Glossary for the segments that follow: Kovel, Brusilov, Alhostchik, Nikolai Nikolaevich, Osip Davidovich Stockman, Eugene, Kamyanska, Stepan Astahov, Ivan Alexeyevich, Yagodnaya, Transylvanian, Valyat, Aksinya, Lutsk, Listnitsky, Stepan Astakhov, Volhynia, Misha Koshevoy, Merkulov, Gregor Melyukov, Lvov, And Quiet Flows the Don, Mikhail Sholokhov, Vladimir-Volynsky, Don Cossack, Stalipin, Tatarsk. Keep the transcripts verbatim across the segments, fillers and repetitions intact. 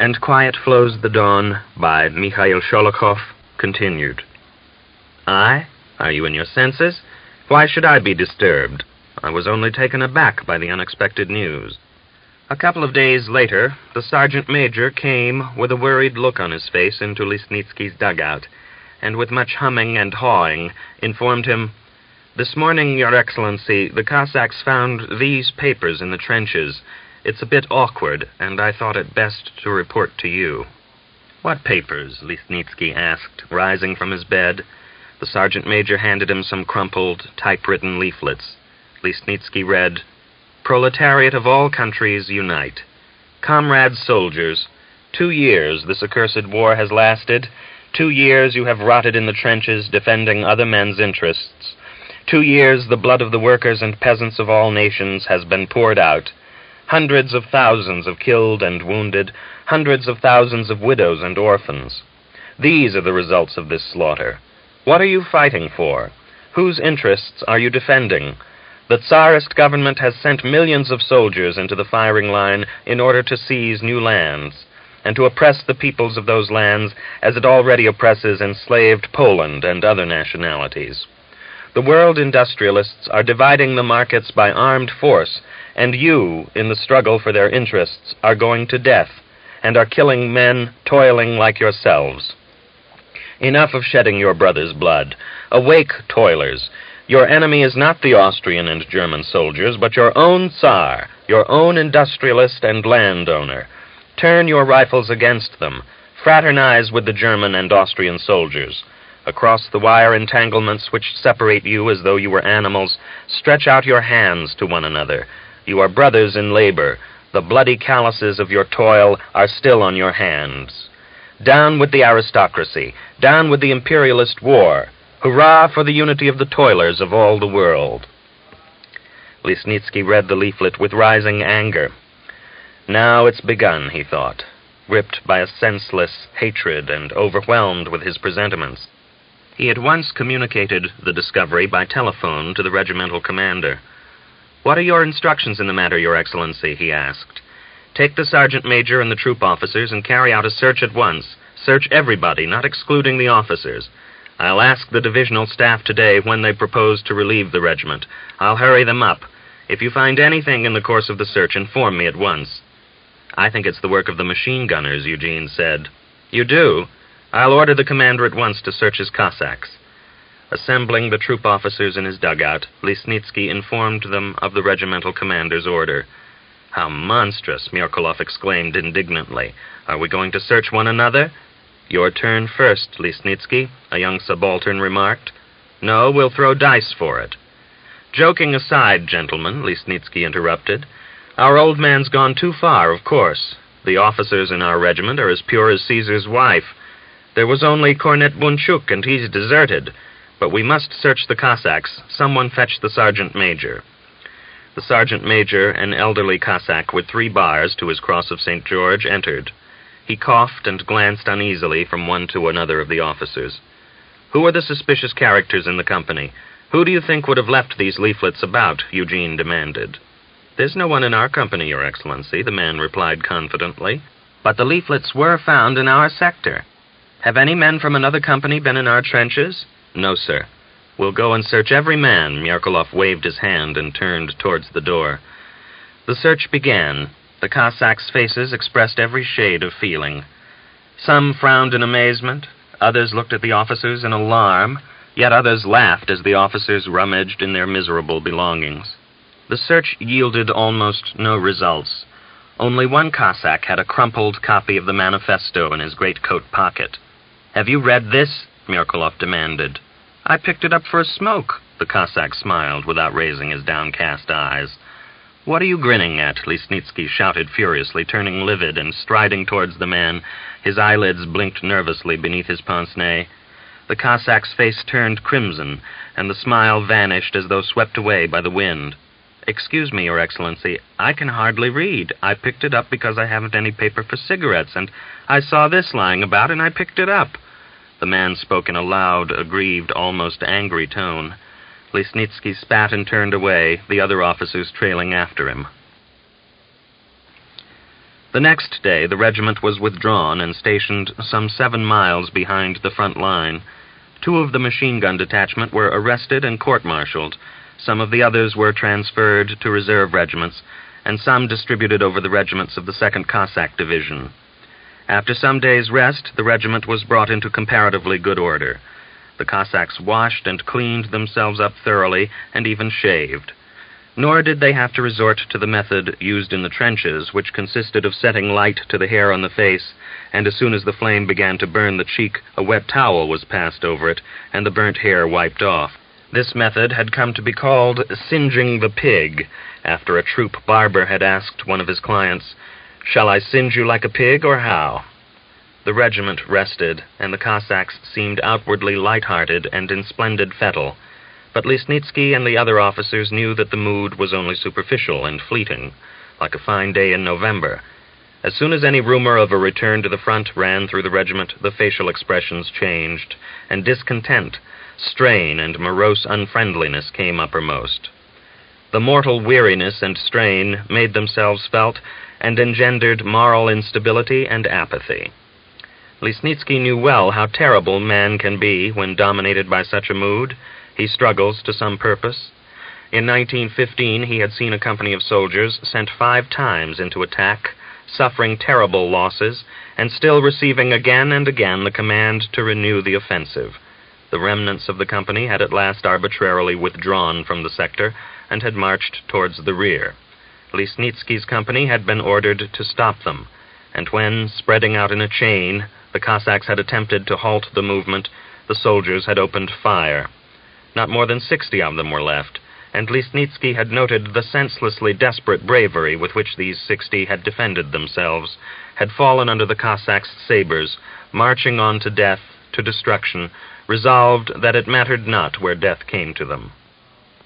And Quiet Flows the Don by Mikhail Sholokhov, continued. I? Are you in your senses? Why should I be disturbed? I was only taken aback by the unexpected news. A couple of days later, the sergeant major came with a worried look on his face into Listnitsky's dugout, and with much humming and hawing, informed him, "This morning, Your Excellency, the Cossacks found these papers in the trenches. It's a bit awkward, and I thought it best to report to you." "What papers?" Listnitsky asked, rising from his bed. The sergeant major handed him some crumpled, typewritten leaflets. Listnitsky read, "Proletariat of all countries, unite. Comrade soldiers, two years this accursed war has lasted. Two years you have rotted in the trenches defending other men's interests. Two years the blood of the workers and peasants of all nations has been poured out. Hundreds of thousands of killed and wounded, hundreds of thousands of widows and orphans. These are the results of this slaughter. What are you fighting for? Whose interests are you defending? The Tsarist government has sent millions of soldiers into the firing line in order to seize new lands and to oppress the peoples of those lands as it already oppresses enslaved Poland and other nationalities. The world industrialists are dividing the markets by armed force, and you, in the struggle for their interests, are going to death and are killing men toiling like yourselves. Enough of shedding your brother's blood. Awake, toilers. Your enemy is not the Austrian and German soldiers, but your own Tsar, your own industrialist and landowner. Turn your rifles against them. Fraternize with the German and Austrian soldiers. Across the wire entanglements which separate you as though you were animals, stretch out your hands to one another. You are brothers in labor. The bloody calluses of your toil are still on your hands. Down with the aristocracy. Down with the imperialist war. Hurrah for the unity of the toilers of all the world." Listnitsky read the leaflet with rising anger. Now it's begun, he thought, gripped by a senseless hatred and overwhelmed with his presentiments. He at once communicated the discovery by telephone to the regimental commander. "What are your instructions in the matter, Your Excellency?" he asked. "Take the sergeant major and the troop officers and carry out a search at once. Search everybody, not excluding the officers. I'll ask the divisional staff today when they propose to relieve the regiment. I'll hurry them up. If you find anything in the course of the search, inform me at once." "I think it's the work of the machine gunners," Eugene said. "You do? I'll order the commander at once to search his Cossacks." Assembling the troop officers in his dugout, Listnitsky informed them of the regimental commander's order. "How monstrous!" Merkulov exclaimed indignantly. "Are we going to search one another?" "Your turn first, Listnitsky," a young subaltern remarked. "No, we'll throw dice for it." "Joking aside, gentlemen," Listnitsky interrupted, "our old man's gone too far, of course. The officers in our regiment are as pure as Caesar's wife. There was only Cornet Bunchuk, and he's deserted. But we must search the Cossacks. Someone fetch the sergeant major." The sergeant major, an elderly Cossack with three bars to his cross of Saint George, entered. He coughed and glanced uneasily from one to another of the officers. "Who are the suspicious characters in the company? Who do you think would have left these leaflets about?" Eugene demanded. "There's no one in our company, Your Excellency," the man replied confidently. "But the leaflets were found in our sector. Have any men from another company been in our trenches?" "No, sir." "We'll go and search every man." Merkulov waved his hand and turned towards the door. The search began. The Cossacks' faces expressed every shade of feeling. Some frowned in amazement, others looked at the officers in alarm, yet others laughed as the officers rummaged in their miserable belongings. The search yielded almost no results. Only one Cossack had a crumpled copy of the manifesto in his greatcoat pocket. "Have you read this?" Merkulov demanded. "I picked it up for a smoke," the Cossack smiled without raising his downcast eyes. "What are you grinning at?" Listnitsky shouted furiously, turning livid and striding towards the man. His eyelids blinked nervously beneath his pince-nez. The Cossack's face turned crimson, and the smile vanished as though swept away by the wind. "Excuse me, Your Excellency, I can hardly read. I picked it up because I haven't any paper for cigarettes, and I saw this lying about, and I picked it up." The man spoke in a loud, aggrieved, almost angry tone. Listnitsky spat and turned away, the other officers trailing after him. The next day the regiment was withdrawn and stationed some seven miles behind the front line. Two of the machine gun detachment were arrested and court-martialed. Some of the others were transferred to reserve regiments, and some distributed over the regiments of the second Cossack Division. After some days' rest, the regiment was brought into comparatively good order. The Cossacks washed and cleaned themselves up thoroughly and even shaved. Nor did they have to resort to the method used in the trenches, which consisted of setting light to the hair on the face, and as soon as the flame began to burn the cheek, a wet towel was passed over it and the burnt hair wiped off. This method had come to be called singeing the pig, after a troop barber had asked one of his clients, "Shall I singe you like a pig, or how?" The regiment rested, and the Cossacks seemed outwardly light-hearted and in splendid fettle. But Listnitsky and the other officers knew that the mood was only superficial and fleeting, like a fine day in November. As soon as any rumor of a return to the front ran through the regiment, the facial expressions changed, and discontent, strain, and morose unfriendliness came uppermost. The mortal weariness and strain made themselves felt and engendered moral instability and apathy. Listnitsky knew well how terrible man can be when dominated by such a mood. He struggles to some purpose. In nineteen fifteen, he had seen a company of soldiers sent five times into attack, suffering terrible losses, and still receiving again and again the command to renew the offensive. The remnants of the company had at last arbitrarily withdrawn from the sector and had marched towards the rear. Listnitsky's company had been ordered to stop them, and when, spreading out in a chain, the Cossacks had attempted to halt the movement, the soldiers had opened fire. Not more than sixty of them were left, and Listnitsky had noted the senselessly desperate bravery with which these sixty had defended themselves, had fallen under the Cossacks' sabers, marching on to death, to destruction, resolved that it mattered not where death came to them.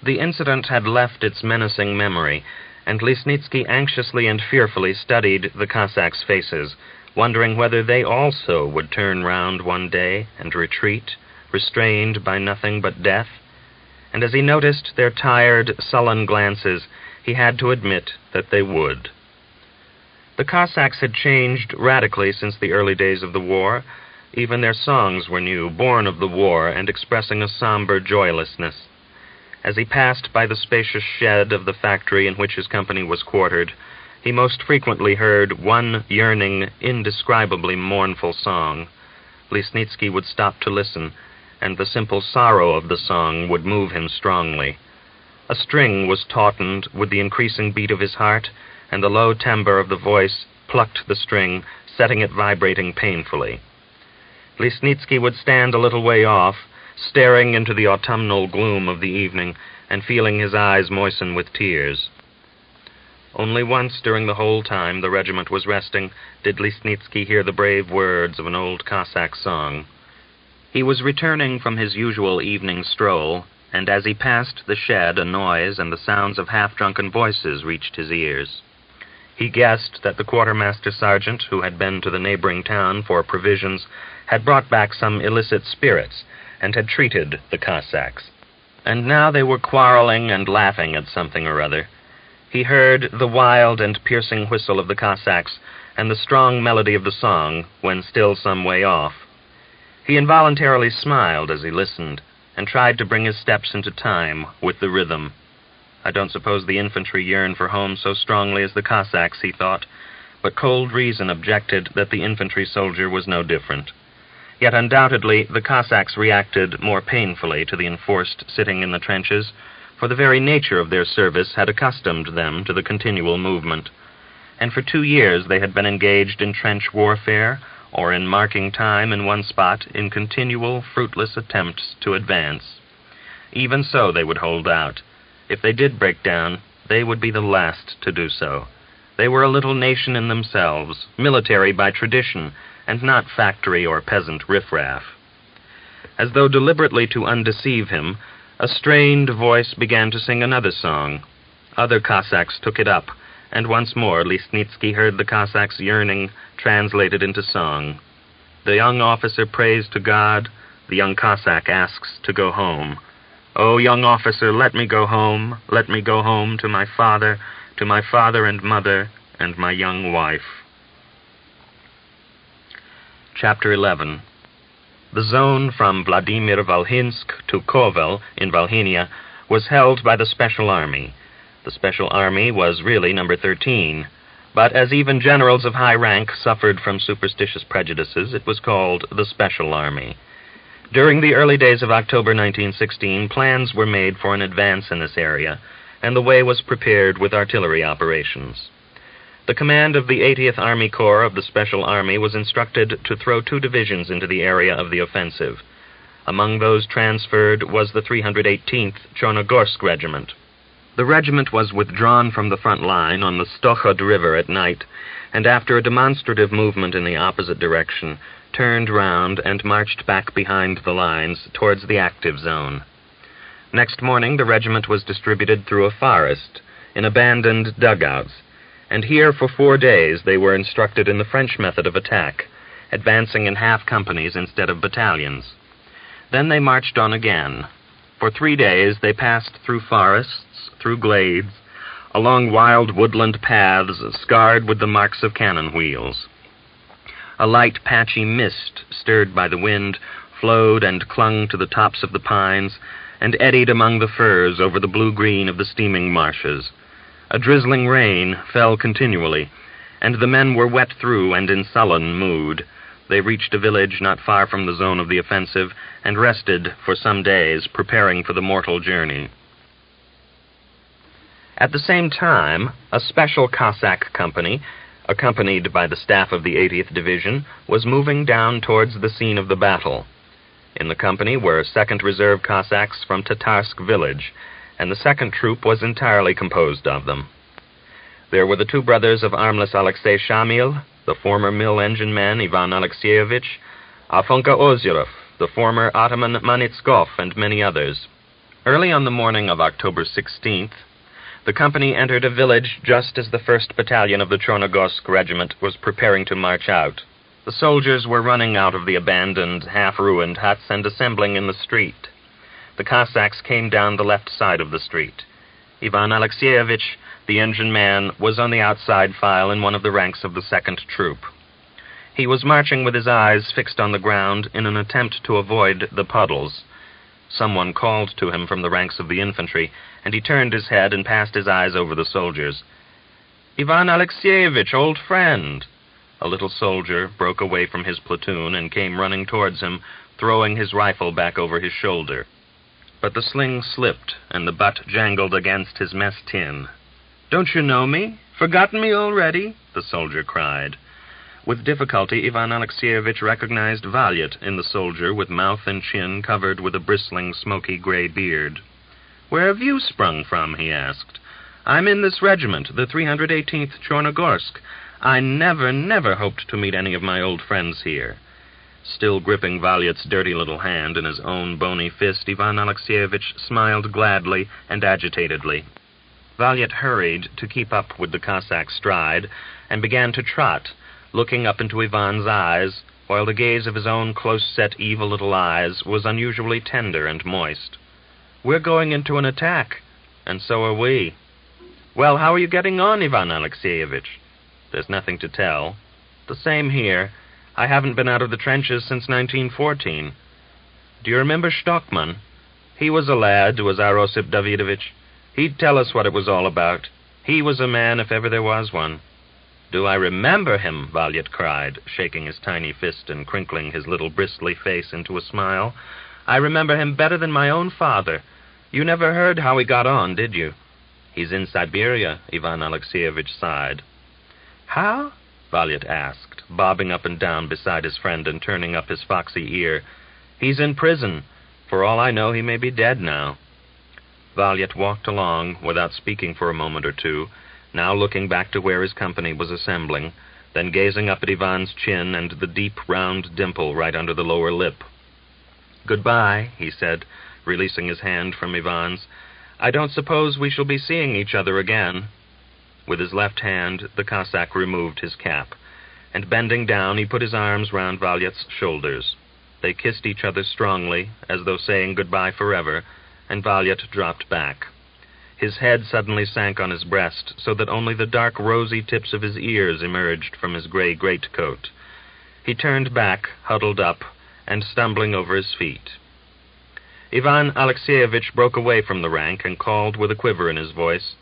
The incident had left its menacing memory, and Listnitsky anxiously and fearfully studied the Cossacks' faces, wondering whether they also would turn round one day and retreat, restrained by nothing but death. And as he noticed their tired, sullen glances, he had to admit that they would. The Cossacks had changed radically since the early days of the war. Even their songs were new, born of the war, and expressing a somber joylessness. As he passed by the spacious shed of the factory in which his company was quartered, he most frequently heard one yearning, indescribably mournful song. Listnitsky would stop to listen, and the simple sorrow of the song would move him strongly. A string was tautened with the increasing beat of his heart, and the low timbre of the voice plucked the string, setting it vibrating painfully. Listnitsky would stand a little way off, staring into the autumnal gloom of the evening and feeling his eyes moisten with tears. Only once during the whole time the regiment was resting did Listnitsky hear the brave words of an old Cossack song. He was returning from his usual evening stroll, and as he passed the shed, a noise and the sounds of half-drunken voices reached his ears. He guessed that the quartermaster sergeant, who had been to the neighboring town for provisions, had brought back some illicit spirits, and had treated the Cossacks. And now they were quarreling and laughing at something or other. He heard the wild and piercing whistle of the Cossacks and the strong melody of the song when still some way off. He involuntarily smiled as he listened and tried to bring his steps into time with the rhythm. I don't suppose the infantry yearn for home so strongly as the Cossacks, he thought, but cold reason objected that the infantry soldier was no different. Yet undoubtedly the Cossacks reacted more painfully to the enforced sitting in the trenches, for the very nature of their service had accustomed them to the continual movement. And for two years they had been engaged in trench warfare, or in marking time in one spot in continual fruitless attempts to advance. Even so they would hold out. If they did break down, they would be the last to do so. They were a little nation in themselves, military by tradition, and not factory or peasant riffraff. As though deliberately to undeceive him, a strained voice began to sing another song. Other Cossacks took it up, and once more Listnitsky heard the Cossacks' yearning translated into song. The young officer prays to God, the young Cossack asks to go home. "Oh, young officer, let me go home, let me go home to my father, to my father and mother, and my young wife." Chapter eleven. The zone from Vladimir-Volynsky to Kovel in Volhynia was held by the Special Army. The Special Army was really number thirteen, but as even generals of high rank suffered from superstitious prejudices, it was called the Special Army. During the early days of October nineteen sixteen, plans were made for an advance in this area, and the way was prepared with artillery operations. The command of the eightieth Army Corps of the Special Army was instructed to throw two divisions into the area of the offensive. Among those transferred was the three hundred eighteenth Chernogorsk Regiment. The regiment was withdrawn from the front line on the Stokhod River at night, and after a demonstrative movement in the opposite direction, turned round and marched back behind the lines towards the active zone. Next morning, the regiment was distributed through a forest, in abandoned dugouts, and here for four days they were instructed in the French method of attack, advancing in half companies instead of battalions. Then they marched on again. For three days they passed through forests, through glades, along wild woodland paths scarred with the marks of cannon wheels. A light patchy mist, stirred by the wind, flowed and clung to the tops of the pines and eddied among the firs over the blue-green of the steaming marshes. A drizzling rain fell continually, and the men were wet through and in sullen mood. They reached a village not far from the zone of the offensive and rested for some days, preparing for the mortal journey. At the same time, a special Cossack company, accompanied by the staff of the eightieth Division, was moving down towards the scene of the battle. In the company were second Reserve Cossacks from Tatarsk village, and the second troop was entirely composed of them. There were the two brothers of armless Alexei Shamil, the former mill engine man Ivan Alexeyevich, Afonka Ozerov, the former Ataman Manitskov, and many others. Early on the morning of October sixteenth, the company entered a village just as the first battalion of the Chernogorsk Regiment was preparing to march out. The soldiers were running out of the abandoned, half-ruined huts and assembling in the street. The Cossacks came down the left side of the street. Ivan Alexeyevich, the engine man, was on the outside file in one of the ranks of the second troop. He was marching with his eyes fixed on the ground in an attempt to avoid the puddles. Someone called to him from the ranks of the infantry, and he turned his head and passed his eyes over the soldiers. "Ivan Alexeyevich, old friend!" A little soldier broke away from his platoon and came running towards him, throwing his rifle back over his shoulder. But the sling slipped, and the butt jangled against his mess tin. "Don't you know me? Forgotten me already?" the soldier cried. With difficulty, Ivan Alexeyevich recognized Valyat in the soldier with mouth and chin covered with a bristling, smoky gray beard. "Where have you sprung from?" he asked. "I'm in this regiment, the three hundred eighteenth Chernogorsk. I never, never hoped to meet any of my old friends here." Still gripping Valyat's dirty little hand in his own bony fist, Ivan Alexeyevich smiled gladly and agitatedly. Valyat hurried to keep up with the Cossack's stride and began to trot, looking up into Ivan's eyes, while the gaze of his own close-set evil little eyes was unusually tender and moist. "We're going into an attack, and so are we." "Well, how are you getting on, Ivan Alexeyevich?" "There's nothing to tell." "The same here. I haven't been out of the trenches since nineteen fourteen. Do you remember Stockman? He was a lad, was our Osip Davidovich. He'd tell us what it was all about. He was a man if ever there was one." "Do I remember him?" Valyat cried, shaking his tiny fist and crinkling his little bristly face into a smile. "I remember him better than my own father. You never heard how he got on, did you?" "He's in Siberia," Ivan Alexeyevich sighed. "How?" Valyat asked, bobbing up and down beside his friend and turning up his foxy ear. "He's in prison. For all I know, he may be dead now." Valyat walked along without speaking for a moment or two, now looking back to where his company was assembling, then gazing up at Ivan's chin and the deep, round dimple right under the lower lip. "Goodbye," he said, releasing his hand from Ivan's. "I don't suppose we shall be seeing each other again." With his left hand, the Cossack removed his cap, and bending down, he put his arms round Valyat's shoulders. They kissed each other strongly, as though saying goodbye forever, and Valyat dropped back. His head suddenly sank on his breast, so that only the dark rosy tips of his ears emerged from his gray greatcoat. He turned back, huddled up, and stumbling over his feet. Ivan Alexeyevich broke away from the rank and called with a quiver in his voice.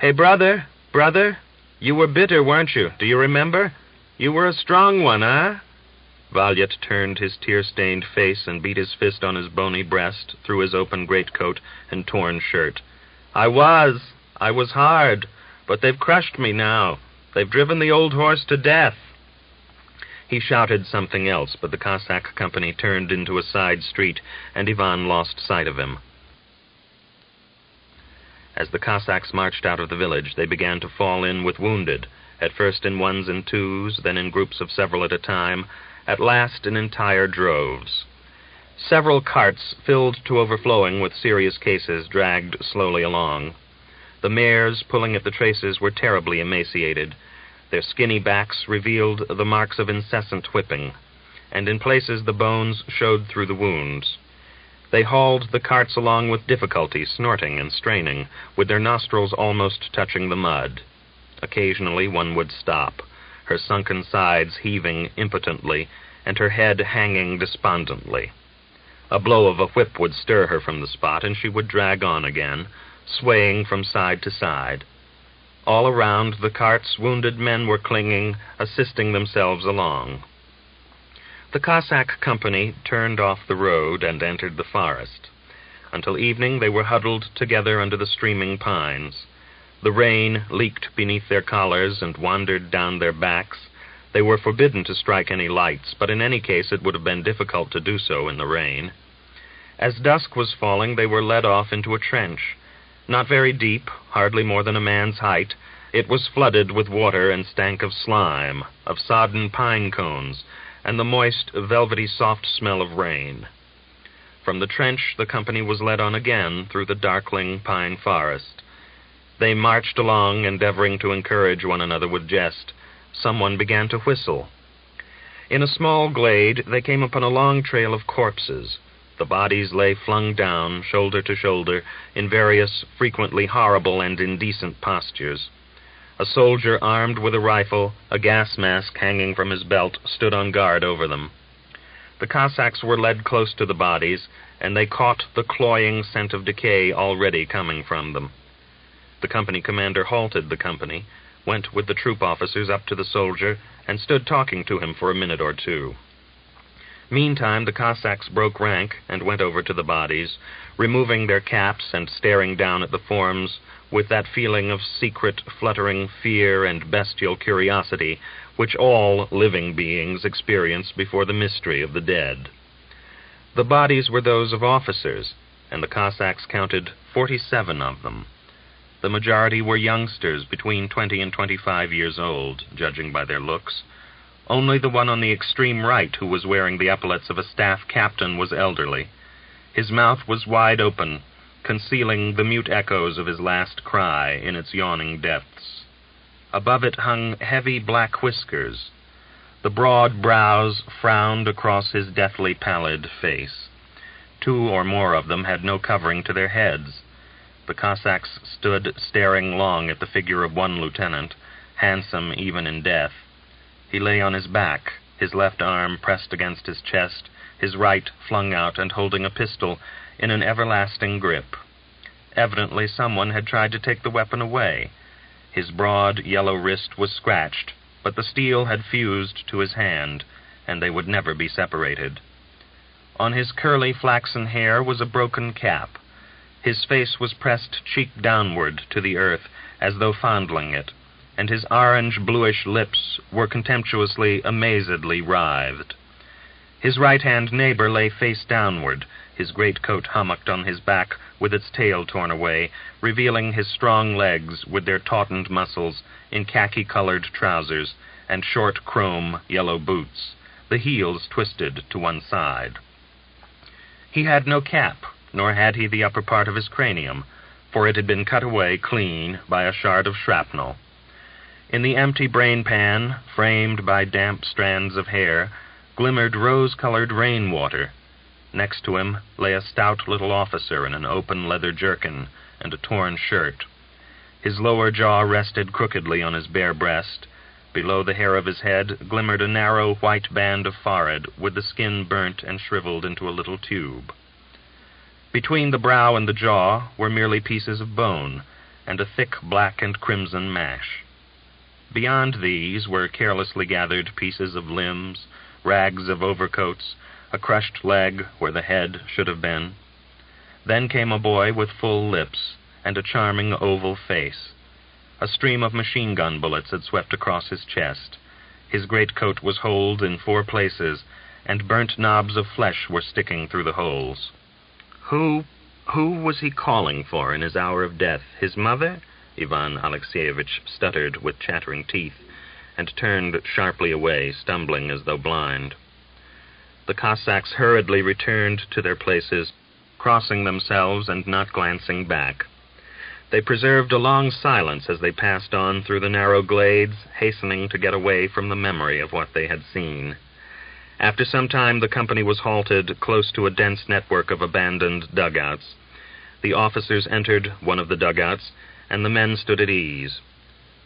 "Hey, brother, brother, you were bitter, weren't you? Do you remember? You were a strong one, eh?" Valyet turned his tear-stained face and beat his fist on his bony breast, through his open greatcoat and torn shirt. "I was. I was hard. But they've crushed me now. They've driven the old horse to death." He shouted something else, but the Cossack company turned into a side street, and Ivan lost sight of him. As the Cossacks marched out of the village, they began to fall in with wounded, at first in ones and twos, then in groups of several at a time, at last in entire droves. Several carts filled to overflowing with serious cases dragged slowly along. The mares pulling at the traces were terribly emaciated. Their skinny backs revealed the marks of incessant whipping, and in places the bones showed through the wounds. They hauled the carts along with difficulty, snorting and straining, with their nostrils almost touching the mud. Occasionally one would stop, her sunken sides heaving impotently, and her head hanging despondently. A blow of a whip would stir her from the spot, and she would drag on again, swaying from side to side. All around the carts, wounded men were clinging, assisting themselves along. The Cossack company turned off the road and entered the forest. Until evening they were huddled together under the streaming pines. The rain leaked beneath their collars and wandered down their backs. They were forbidden to strike any lights, but in any case it would have been difficult to do so in the rain. As dusk was falling, they were led off into a trench. Not very deep, hardly more than a man's height, it was flooded with water and stank of slime, of sodden pine cones, and the moist, velvety, soft smell of rain. From the trench the company was led on again through the darkling pine forest. They marched along, endeavoring to encourage one another with jest. Someone began to whistle. In a small glade they came upon a long trail of corpses. The bodies lay flung down, shoulder to shoulder, in various, frequently horrible and indecent postures. A soldier armed with a rifle, a gas mask hanging from his belt, stood on guard over them. The Cossacks were led close to the bodies, and they caught the cloying scent of decay already coming from them. The company commander halted the company, went with the troop officers up to the soldier, and stood talking to him for a minute or two. Meantime, the Cossacks broke rank and went over to the bodies, removing their caps and staring down at the forms with that feeling of secret, fluttering fear and bestial curiosity which all living beings experience before the mystery of the dead. The bodies were those of officers, and the Cossacks counted forty-seven of them. The majority were youngsters between twenty and twenty-five years old, judging by their looks. Only the one on the extreme right, who was wearing the epaulets of a staff captain, was elderly. His mouth was wide open, concealing the mute echoes of his last cry in its yawning depths. Above it hung heavy black whiskers. The broad brows frowned across his deathly pallid face. Two or more of them had no covering to their heads. The Cossacks stood staring long at the figure of one lieutenant, handsome even in death. He lay on his back, his left arm pressed against his chest, his right flung out and holding a pistol in an everlasting grip. Evidently someone had tried to take the weapon away. His broad yellow wrist was scratched, but the steel had fused to his hand, and they would never be separated. On his curly flaxen hair was a broken cap. His face was pressed cheek downward to the earth, as though fondling it, and his orange-bluish lips were contemptuously, amazedly writhed. His right-hand neighbor lay face downward, his greatcoat hummocked on his back, with its tail torn away, revealing his strong legs with their tautened muscles, in khaki-colored trousers, and short chrome yellow boots, the heels twisted to one side. He had no cap, nor had he the upper part of his cranium, for it had been cut away clean by a shard of shrapnel. In the empty brain pan, framed by damp strands of hair, glimmered rose-colored rainwater. Next to him lay a stout little officer in an open leather jerkin and a torn shirt. His lower jaw rested crookedly on his bare breast. Below the hair of his head glimmered a narrow white band of forehead with the skin burnt and shriveled into a little tube. Between the brow and the jaw were merely pieces of bone and a thick black and crimson mash. Beyond these were carelessly gathered pieces of limbs, rags of overcoats, a crushed leg where the head should have been. Then came a boy with full lips and a charming oval face. A stream of machine-gun bullets had swept across his chest. His greatcoat was holed in four places, and burnt knobs of flesh were sticking through the holes. Who, who was he calling for in his hour of death? His mother? Ivan Alexeyevich stuttered with chattering teeth, and turned sharply away, stumbling as though blind. The Cossacks hurriedly returned to their places, crossing themselves and not glancing back. They preserved a long silence as they passed on through the narrow glades, hastening to get away from the memory of what they had seen. After some time, the company was halted close to a dense network of abandoned dugouts. The officers entered one of the dugouts, and the men stood at ease.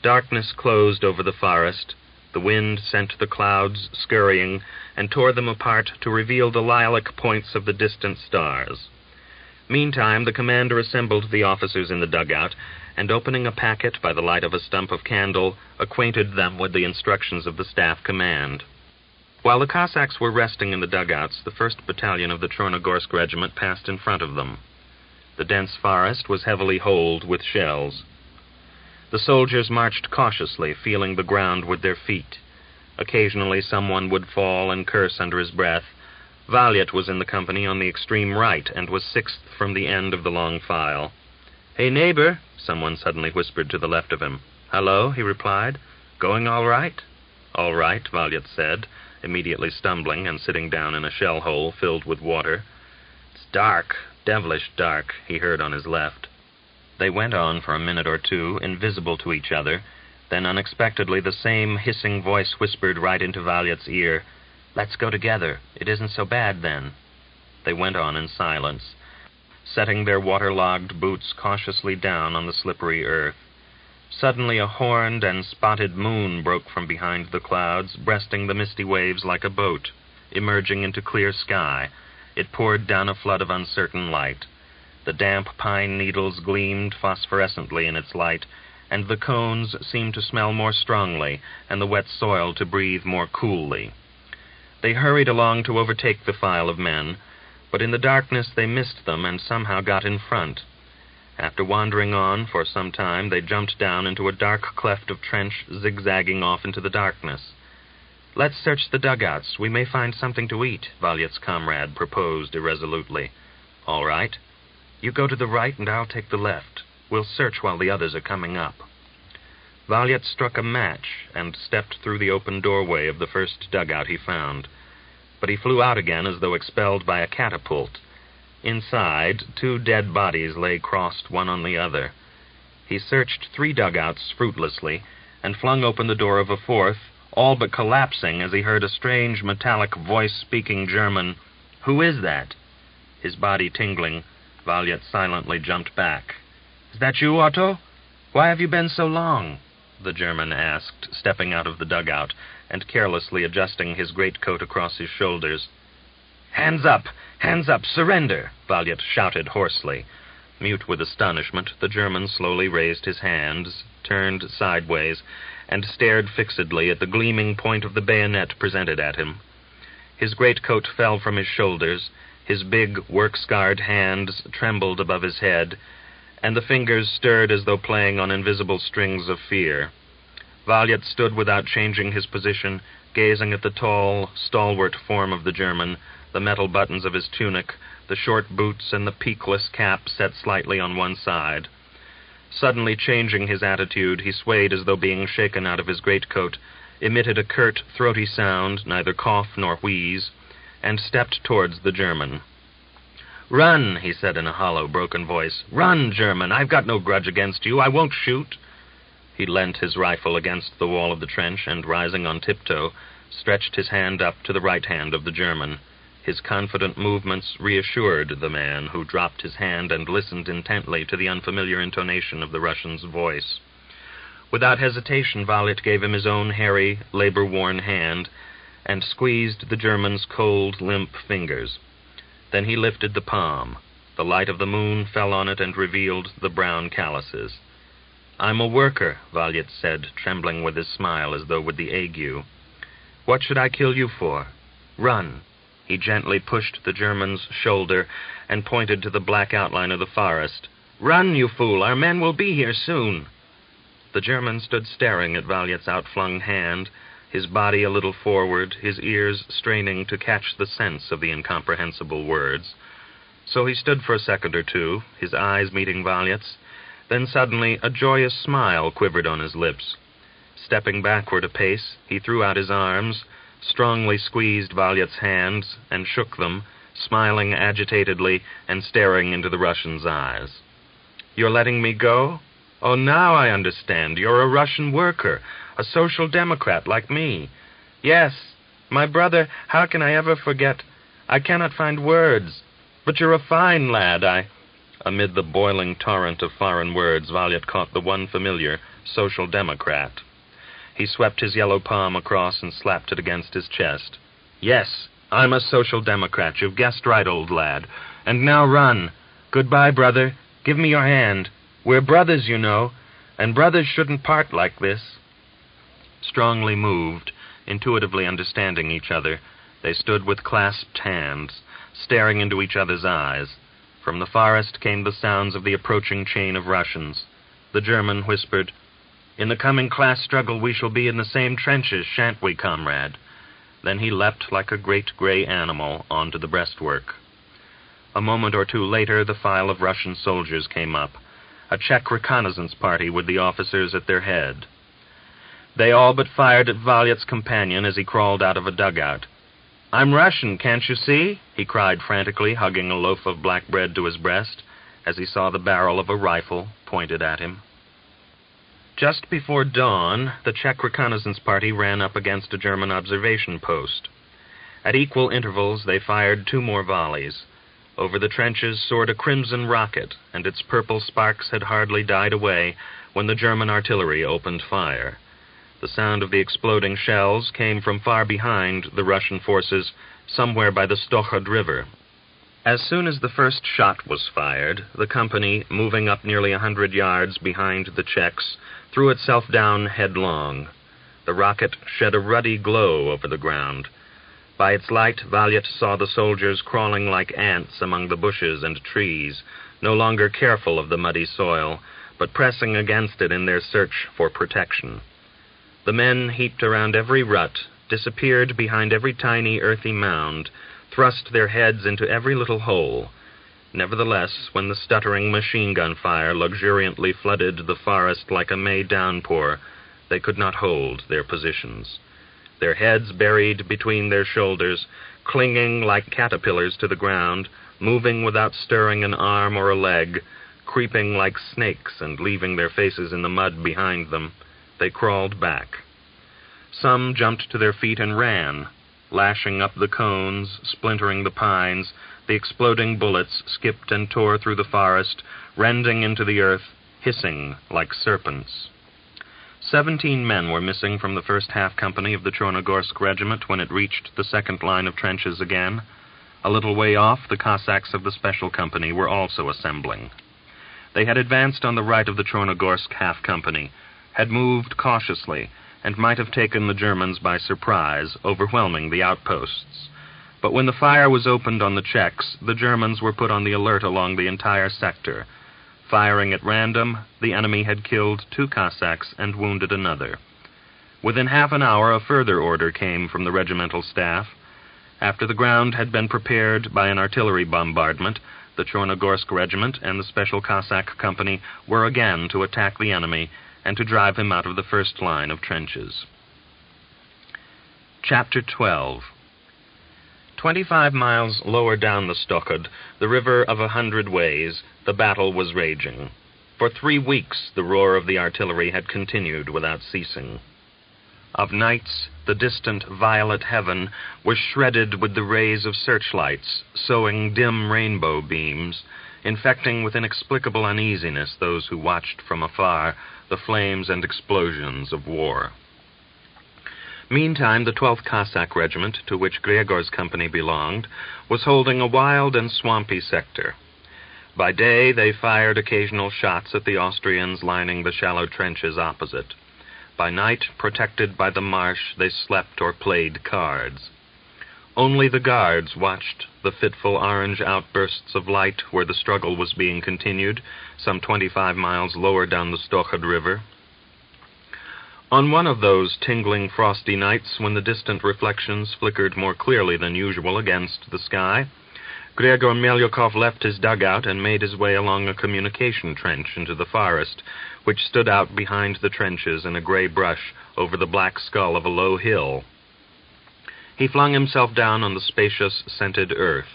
Darkness closed over the forest. The wind sent the clouds scurrying and tore them apart to reveal the lilac points of the distant stars. Meantime, the commander assembled the officers in the dugout, and opening a packet by the light of a stump of candle, acquainted them with the instructions of the staff command. While the Cossacks were resting in the dugouts, the first battalion of the Chernogorsk Regiment passed in front of them. The dense forest was heavily holed with shells. The soldiers marched cautiously, feeling the ground with their feet. Occasionally someone would fall and curse under his breath. Valyat was in the company on the extreme right and was sixth from the end of the long file. "Hey, neighbor," someone suddenly whispered to the left of him. "Hello," he replied. "Going all right?" "All right," Valyat said, immediately stumbling and sitting down in a shell hole filled with water. "It's dark, devilish dark," he heard on his left. They went on for a minute or two, invisible to each other. Then unexpectedly the same hissing voice whispered right into Valyat's ear, "Let's go together. It isn't so bad then." They went on in silence, setting their waterlogged boots cautiously down on the slippery earth. Suddenly a horned and spotted moon broke from behind the clouds, breasting the misty waves like a boat. Emerging into clear sky, it poured down a flood of uncertain light. The damp pine needles gleamed phosphorescently in its light, and the cones seemed to smell more strongly, and the wet soil to breathe more coolly. They hurried along to overtake the file of men, but in the darkness they missed them and somehow got in front. After wandering on for some time, they jumped down into a dark cleft of trench, zigzagging off into the darkness. "Let's search the dugouts. We may find something to eat," Valyat's comrade proposed irresolutely. "All right. You go to the right and I'll take the left. We'll search while the others are coming up." Valyat struck a match and stepped through the open doorway of the first dugout he found, but he flew out again as though expelled by a catapult. Inside, two dead bodies lay crossed one on the other. He searched three dugouts fruitlessly and flung open the door of a fourth, all but collapsing as he heard a strange metallic voice speaking German. "Who is that?" His body tingling, Valyat silently jumped back. "Is that you, Otto? Why have you been so long?" the German asked, stepping out of the dugout and carelessly adjusting his greatcoat across his shoulders. "Hands up! Hands up! Surrender!" Valyat shouted hoarsely. Mute with astonishment, the German slowly raised his hands, turned sideways, and stared fixedly at the gleaming point of the bayonet presented at him. His greatcoat fell from his shoulders, his big, work-scarred hands trembled above his head, and the fingers stirred as though playing on invisible strings of fear. Valyat stood without changing his position, gazing at the tall, stalwart form of the German, the metal buttons of his tunic, the short boots and the peakless cap set slightly on one side. Suddenly changing his attitude, he swayed as though being shaken out of his greatcoat, emitted a curt, throaty sound, neither cough nor wheeze, and stepped towards the German. "Run," he said in a hollow, broken voice. "Run, German. I've got no grudge against you. I won't shoot." He leant his rifle against the wall of the trench and, rising on tiptoe, stretched his hand up to the right hand of the German. His confident movements reassured the man, who dropped his hand and listened intently to the unfamiliar intonation of the Russian's voice. Without hesitation, Violet gave him his own hairy, labor-worn hand and squeezed the German's cold, limp fingers. Then he lifted the palm. The light of the moon fell on it and revealed the brown calluses. "I'm a worker," Violet said, trembling with his smile as though with the ague. "What should I kill you for? Run." He gently pushed the German's shoulder and pointed to the black outline of the forest. "Run, you fool! Our men will be here soon!" The German stood staring at Valyat's outflung hand, his body a little forward, his ears straining to catch the sense of the incomprehensible words. So he stood for a second or two, his eyes meeting Valyat's. Then suddenly a joyous smile quivered on his lips. Stepping backward a pace, he threw out his arms, strongly squeezed Valyat's hands and shook them, smiling agitatedly and staring into the Russian's eyes. "You're letting me go? Oh, now I understand. You're a Russian worker, a social democrat like me. Yes, my brother, how can I ever forget? I cannot find words. But you're a fine lad, I—" Amid the boiling torrent of foreign words, Violet caught the one familiar, social democrat. He swept his yellow palm across and slapped it against his chest. "Yes, I'm a social democrat. You've guessed right, old lad. And now run. Goodbye, brother. Give me your hand. We're brothers, you know, and brothers shouldn't part like this." Strongly moved, intuitively understanding each other, they stood with clasped hands, staring into each other's eyes. From the forest came the sounds of the approaching chain of Russians. The German whispered, "In the coming class struggle we shall be in the same trenches, shan't we, comrade?" Then he leapt like a great gray animal onto the breastwork. A moment or two later the file of Russian soldiers came up, a Czech reconnaissance party with the officers at their head. They all but fired at Valyat's companion as he crawled out of a dugout. "I'm Russian, can't you see?" he cried frantically, hugging a loaf of black bread to his breast as he saw the barrel of a rifle pointed at him. Just before dawn, the Czech reconnaissance party ran up against a German observation post. At equal intervals, they fired two more volleys. Over the trenches soared a crimson rocket, and its purple sparks had hardly died away when the German artillery opened fire. The sound of the exploding shells came from far behind the Russian forces, somewhere by the Stokhod River. As soon as the first shot was fired, the company, moving up nearly a hundred yards behind the Czechs, threw itself down headlong. The rocket shed a ruddy glow over the ground. By its light, Violet saw the soldiers crawling like ants among the bushes and trees, no longer careful of the muddy soil, but pressing against it in their search for protection. The men heaped around every rut, disappeared behind every tiny earthy mound, thrust their heads into every little hole. Nevertheless, when the stuttering machine-gun fire luxuriantly flooded the forest like a May downpour, they could not hold their positions. Their heads buried between their shoulders, clinging like caterpillars to the ground, moving without stirring an arm or a leg, creeping like snakes and leaving their faces in the mud behind them, they crawled back. Some jumped to their feet and ran, lashing up the cones, splintering the pines. The exploding bullets skipped and tore through the forest, rending into the earth, hissing like serpents. Seventeen men were missing from the first half company of the Chernogorsk Regiment when it reached the second line of trenches again. A little way off, the Cossacks of the special company were also assembling. They had advanced on the right of the Chernogorsk half company, had moved cautiously, and might have taken the Germans by surprise, overwhelming the outposts. But when the fire was opened on the Czechs, the Germans were put on the alert along the entire sector. Firing at random, the enemy had killed two Cossacks and wounded another. Within half an hour, a further order came from the regimental staff. After the ground had been prepared by an artillery bombardment, the Chernogorsk Regiment and the Special Cossack Company were again to attack the enemy and to drive him out of the first line of trenches. Chapter twelve. Twenty-five miles lower down the Stokhod, the river of a hundred ways, the battle was raging. For three weeks the roar of the artillery had continued without ceasing. Of nights the distant violet heaven was shredded with the rays of searchlights, sowing dim rainbow beams, infecting with inexplicable uneasiness those who watched from afar the flames and explosions of war. Meantime, the twelfth Cossack Regiment, to which Grigory's company belonged, was holding a wild and swampy sector. By day, they fired occasional shots at the Austrians lining the shallow trenches opposite. By night, protected by the marsh, they slept or played cards. Only the guards watched the fitful orange outbursts of light where the struggle was being continued, some twenty-five miles lower down the Stokhod River. On one of those tingling frosty nights when the distant reflections flickered more clearly than usual against the sky, Gregor Melyukov left his dugout and made his way along a communication trench into the forest, which stood out behind the trenches in a gray brush over the black skull of a low hill. He flung himself down on the spacious, scented earth.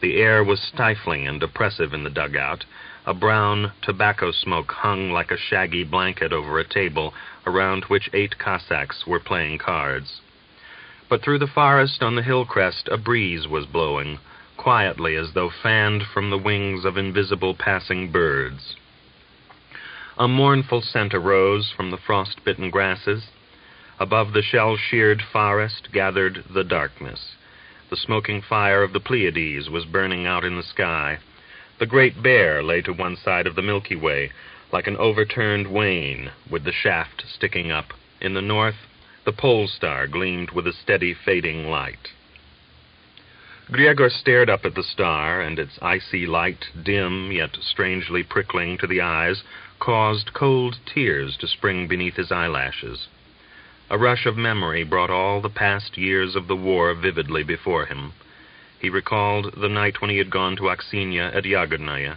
The air was stifling and oppressive in the dugout. A brown tobacco smoke hung like a shaggy blanket over a table around which eight Cossacks were playing cards. But through the forest on the hill crest a breeze was blowing, quietly as though fanned from the wings of invisible passing birds. A mournful scent arose from the frost-bitten grasses. Above the shell-sheared forest gathered the darkness. The smoking fire of the Pleiades was burning out in the sky. The Great Bear lay to one side of the Milky Way, like an overturned wain, with the shaft sticking up. In the north, the pole star gleamed with a steady fading light. Grigory stared up at the star, and its icy light, dim yet strangely prickling to the eyes, caused cold tears to spring beneath his eyelashes. A rush of memory brought all the past years of the war vividly before him. He recalled the night when he had gone to Aksinya at Yagodnaya.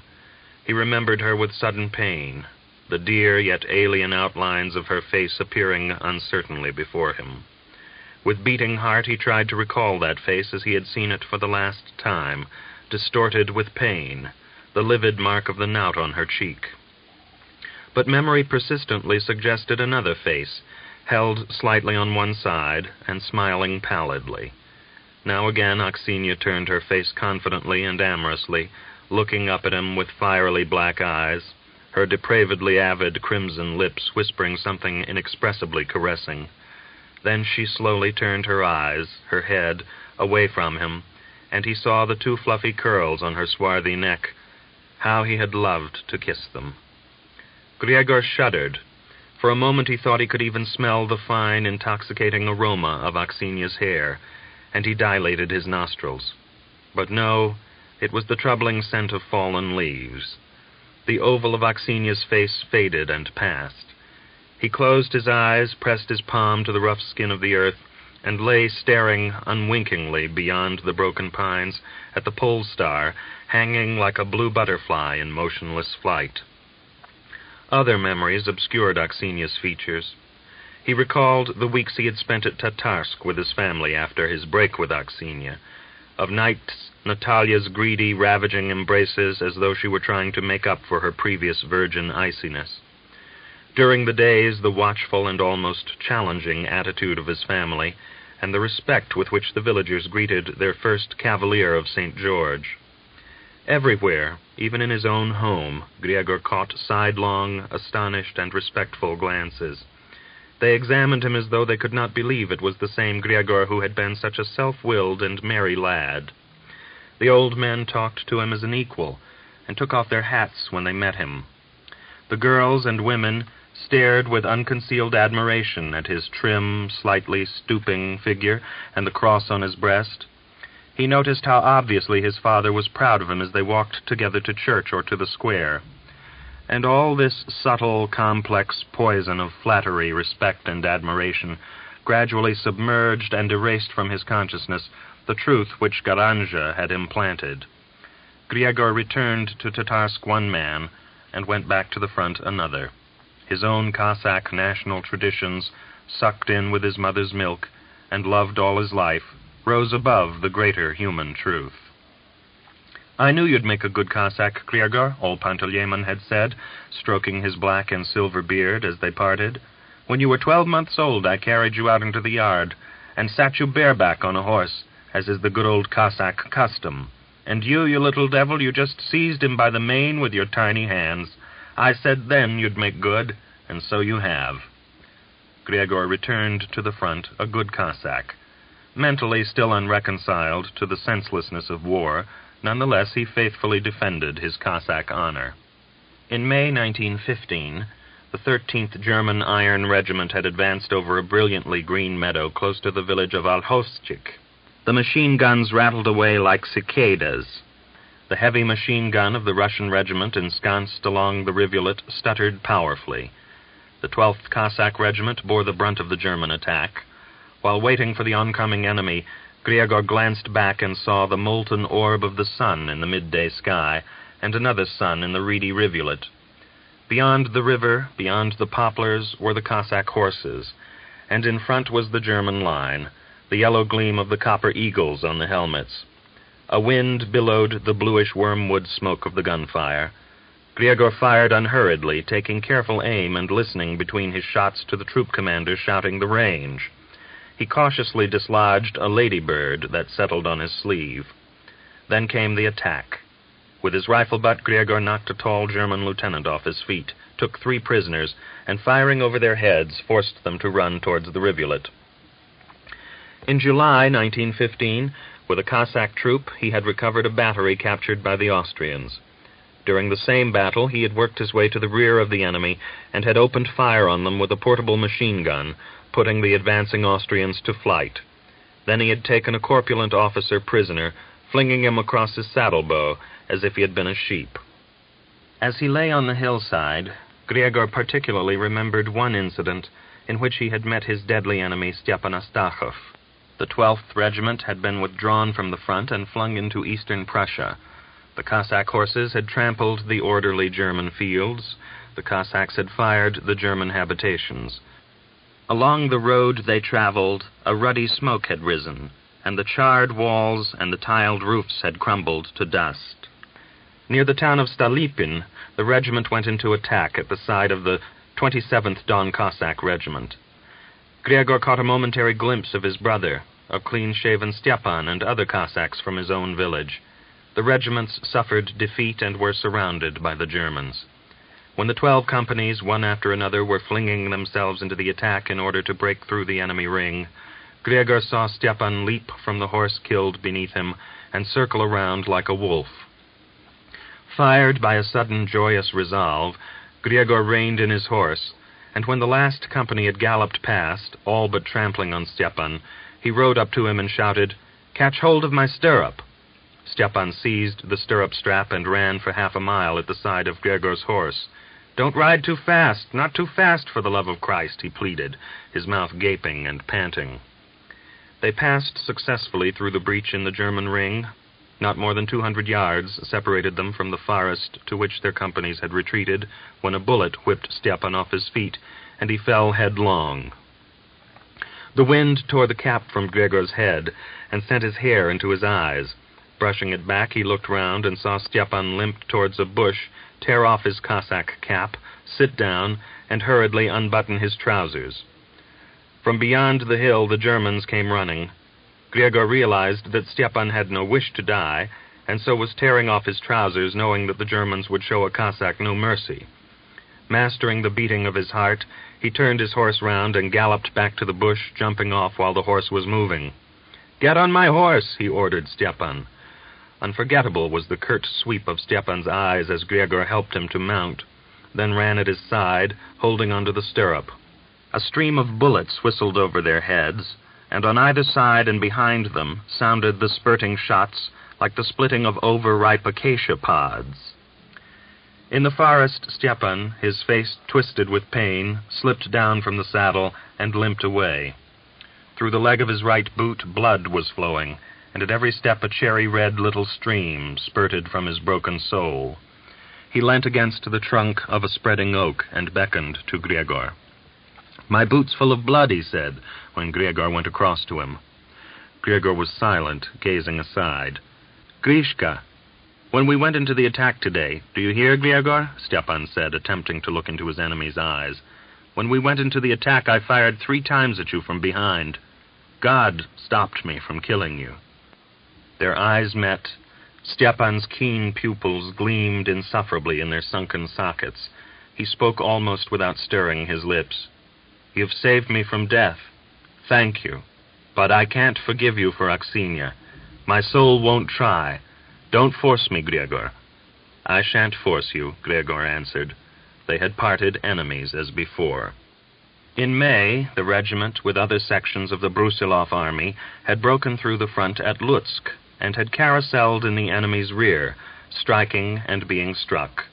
He remembered her with sudden pain, the dear yet alien outlines of her face appearing uncertainly before him. With beating heart he tried to recall that face as he had seen it for the last time, distorted with pain, the livid mark of the knout on her cheek. But memory persistently suggested another face, held slightly on one side and smiling pallidly. Now again Aksinya turned her face confidently and amorously, looking up at him with fiery black eyes, her depravedly avid crimson lips whispering something inexpressibly caressing. Then she slowly turned her eyes, her head, away from him, and he saw the two fluffy curls on her swarthy neck. How he had loved to kiss them. Grigory shuddered. For a moment he thought he could even smell the fine, intoxicating aroma of Aksinya's hair, and he dilated his nostrils. But no, it was the troubling scent of fallen leaves. The oval of Aksinya's face faded and passed. He closed his eyes, pressed his palm to the rough skin of the earth, and lay staring unwinkingly beyond the broken pines at the pole star, hanging like a blue butterfly in motionless flight. Other memories obscured Aksinya's features. He recalled the weeks he had spent at Tatarsk with his family after his break with Aksinya, of nights Natalia's greedy, ravaging embraces as though she were trying to make up for her previous virgin iciness. During the days, the watchful and almost challenging attitude of his family, and the respect with which the villagers greeted their first cavalier of Saint George. Everywhere, even in his own home, Grigory caught sidelong, astonished and respectful glances. They examined him as though they could not believe it was the same Grigory who had been such a self-willed and merry lad. The old men talked to him as an equal, and took off their hats when they met him. The girls and women stared with unconcealed admiration at his trim, slightly stooping figure and the cross on his breast. He noticed how obviously his father was proud of him as they walked together to church or to the square. And all this subtle, complex poison of flattery, respect, and admiration gradually submerged and erased from his consciousness the truth which Garanja had implanted. Grigory returned to Tatarsk one man and went back to the front another. His own Cossack national traditions, sucked in with his mother's milk and loved all his life, rose above the greater human truth. "I knew you'd make a good Cossack, Grigory," old Panteleimon had said, stroking his black and silver beard as they parted. "When you were twelve months old, I carried you out into the yard and sat you bareback on a horse, as is the good old Cossack custom. And you, you little devil, you just seized him by the mane with your tiny hands. I said then you'd make good, and so you have. Gregor returned to the front a good Cossack. Mentally still unreconciled to the senselessness of war, nonetheless he faithfully defended his Cossack honor. In May nineteen fifteen, the thirteenth German Iron Regiment had advanced over a brilliantly green meadow close to the village of Alhostchik. The machine guns rattled away like cicadas. The heavy machine gun of the Russian regiment ensconced along the rivulet stuttered powerfully. The twelfth Cossack Regiment bore the brunt of the German attack. While waiting for the oncoming enemy, Griegor glanced back and saw the molten orb of the sun in the midday sky, and another sun in the reedy rivulet. Beyond the river, beyond the poplars, were the Cossack horses, and in front was the German line, the yellow gleam of the copper eagles on the helmets. A wind billowed the bluish wormwood smoke of the gunfire. Griegor fired unhurriedly, taking careful aim and listening between his shots to the troop commander shouting the range. He cautiously dislodged a ladybird that settled on his sleeve. Then came the attack. With his rifle butt, Griegor knocked a tall German lieutenant off his feet, took three prisoners, and firing over their heads, forced them to run towards the rivulet. In July nineteen fifteen, with a Cossack troop, he had recovered a battery captured by the Austrians. During the same battle, he had worked his way to the rear of the enemy and had opened fire on them with a portable machine gun, putting the advancing Austrians to flight. Then he had taken a corpulent officer prisoner, flinging him across his saddle bow as if he had been a sheep. As he lay on the hillside, Griegor particularly remembered one incident in which he had met his deadly enemy Stepan Astahov. The twelfth Regiment had been withdrawn from the front and flung into eastern Prussia. The Cossack horses had trampled the orderly German fields. The Cossacks had fired the German habitations. Along the road they traveled, a ruddy smoke had risen, and the charred walls and the tiled roofs had crumbled to dust. Near the town of Stalipin, the regiment went into attack at the side of the twenty-seventh Don Cossack Regiment. Griegor caught a momentary glimpse of his brother, of clean-shaven Stepan and other Cossacks from his own village. The regiments suffered defeat and were surrounded by the Germans. When the twelve companies, one after another, were flinging themselves into the attack in order to break through the enemy ring, Griegor saw Stepan leap from the horse killed beneath him and circle around like a wolf. Fired by a sudden joyous resolve, Griegor reined in his horse, and when the last company had galloped past, all but trampling on Stepan, he rode up to him and shouted, "Catch hold of my stirrup!" Stepan seized the stirrup strap and ran for half a mile at the side of Griegor's horse. "Don't ride too fast, not too fast, for the love of Christ," he pleaded, his mouth gaping and panting. They passed successfully through the breach in the German ring. Not more than two hundred yards separated them from the forest to which their companies had retreated when a bullet whipped Stepan off his feet, and he fell headlong. The wind tore the cap from Griegor's head and sent his hair into his eyes. Brushing it back, he looked round and saw Stepan limp towards a bush, tear off his Cossack cap, sit down, and hurriedly unbutton his trousers. From beyond the hill, the Germans came running. Griegor realized that Stepan had no wish to die, and so was tearing off his trousers, knowing that the Germans would show a Cossack no mercy. Mastering the beating of his heart, he turned his horse round and galloped back to the bush, jumping off while the horse was moving. "Get on my horse," he ordered Stepan. Unforgettable was the curt sweep of Stepan's eyes as Griegor helped him to mount, then ran at his side, holding onto the stirrup. A stream of bullets whistled over their heads, and on either side and behind them sounded the spurting shots like the splitting of overripe acacia pods. In the forest, Stepan, his face twisted with pain, slipped down from the saddle and limped away. Through the leg of his right boot, blood was flowing, and at every step a cherry-red little stream spurted from his broken soul. He leant against the trunk of a spreading oak and beckoned to Griegor. "My boot's full of blood," he said, when Griegor went across to him. Griegor was silent, gazing aside. "Grishka, when we went into the attack today, do you hear, Griegor?" Stepan said, attempting to look into his enemy's eyes. "When we went into the attack, I fired three times at you from behind. God stopped me from killing you." Their eyes met. Stepan's keen pupils gleamed insufferably in their sunken sockets. He spoke almost without stirring his lips. "You've saved me from death. Thank you. But I can't forgive you for Aksinia. My soul won't try. Don't force me, Gregor." "I shan't force you," Gregor answered. They had parted enemies as before. In May, the regiment, with other sections of the Brusilov army, had broken through the front at Lutsk and had carouseled in the enemy's rear, striking and being struck.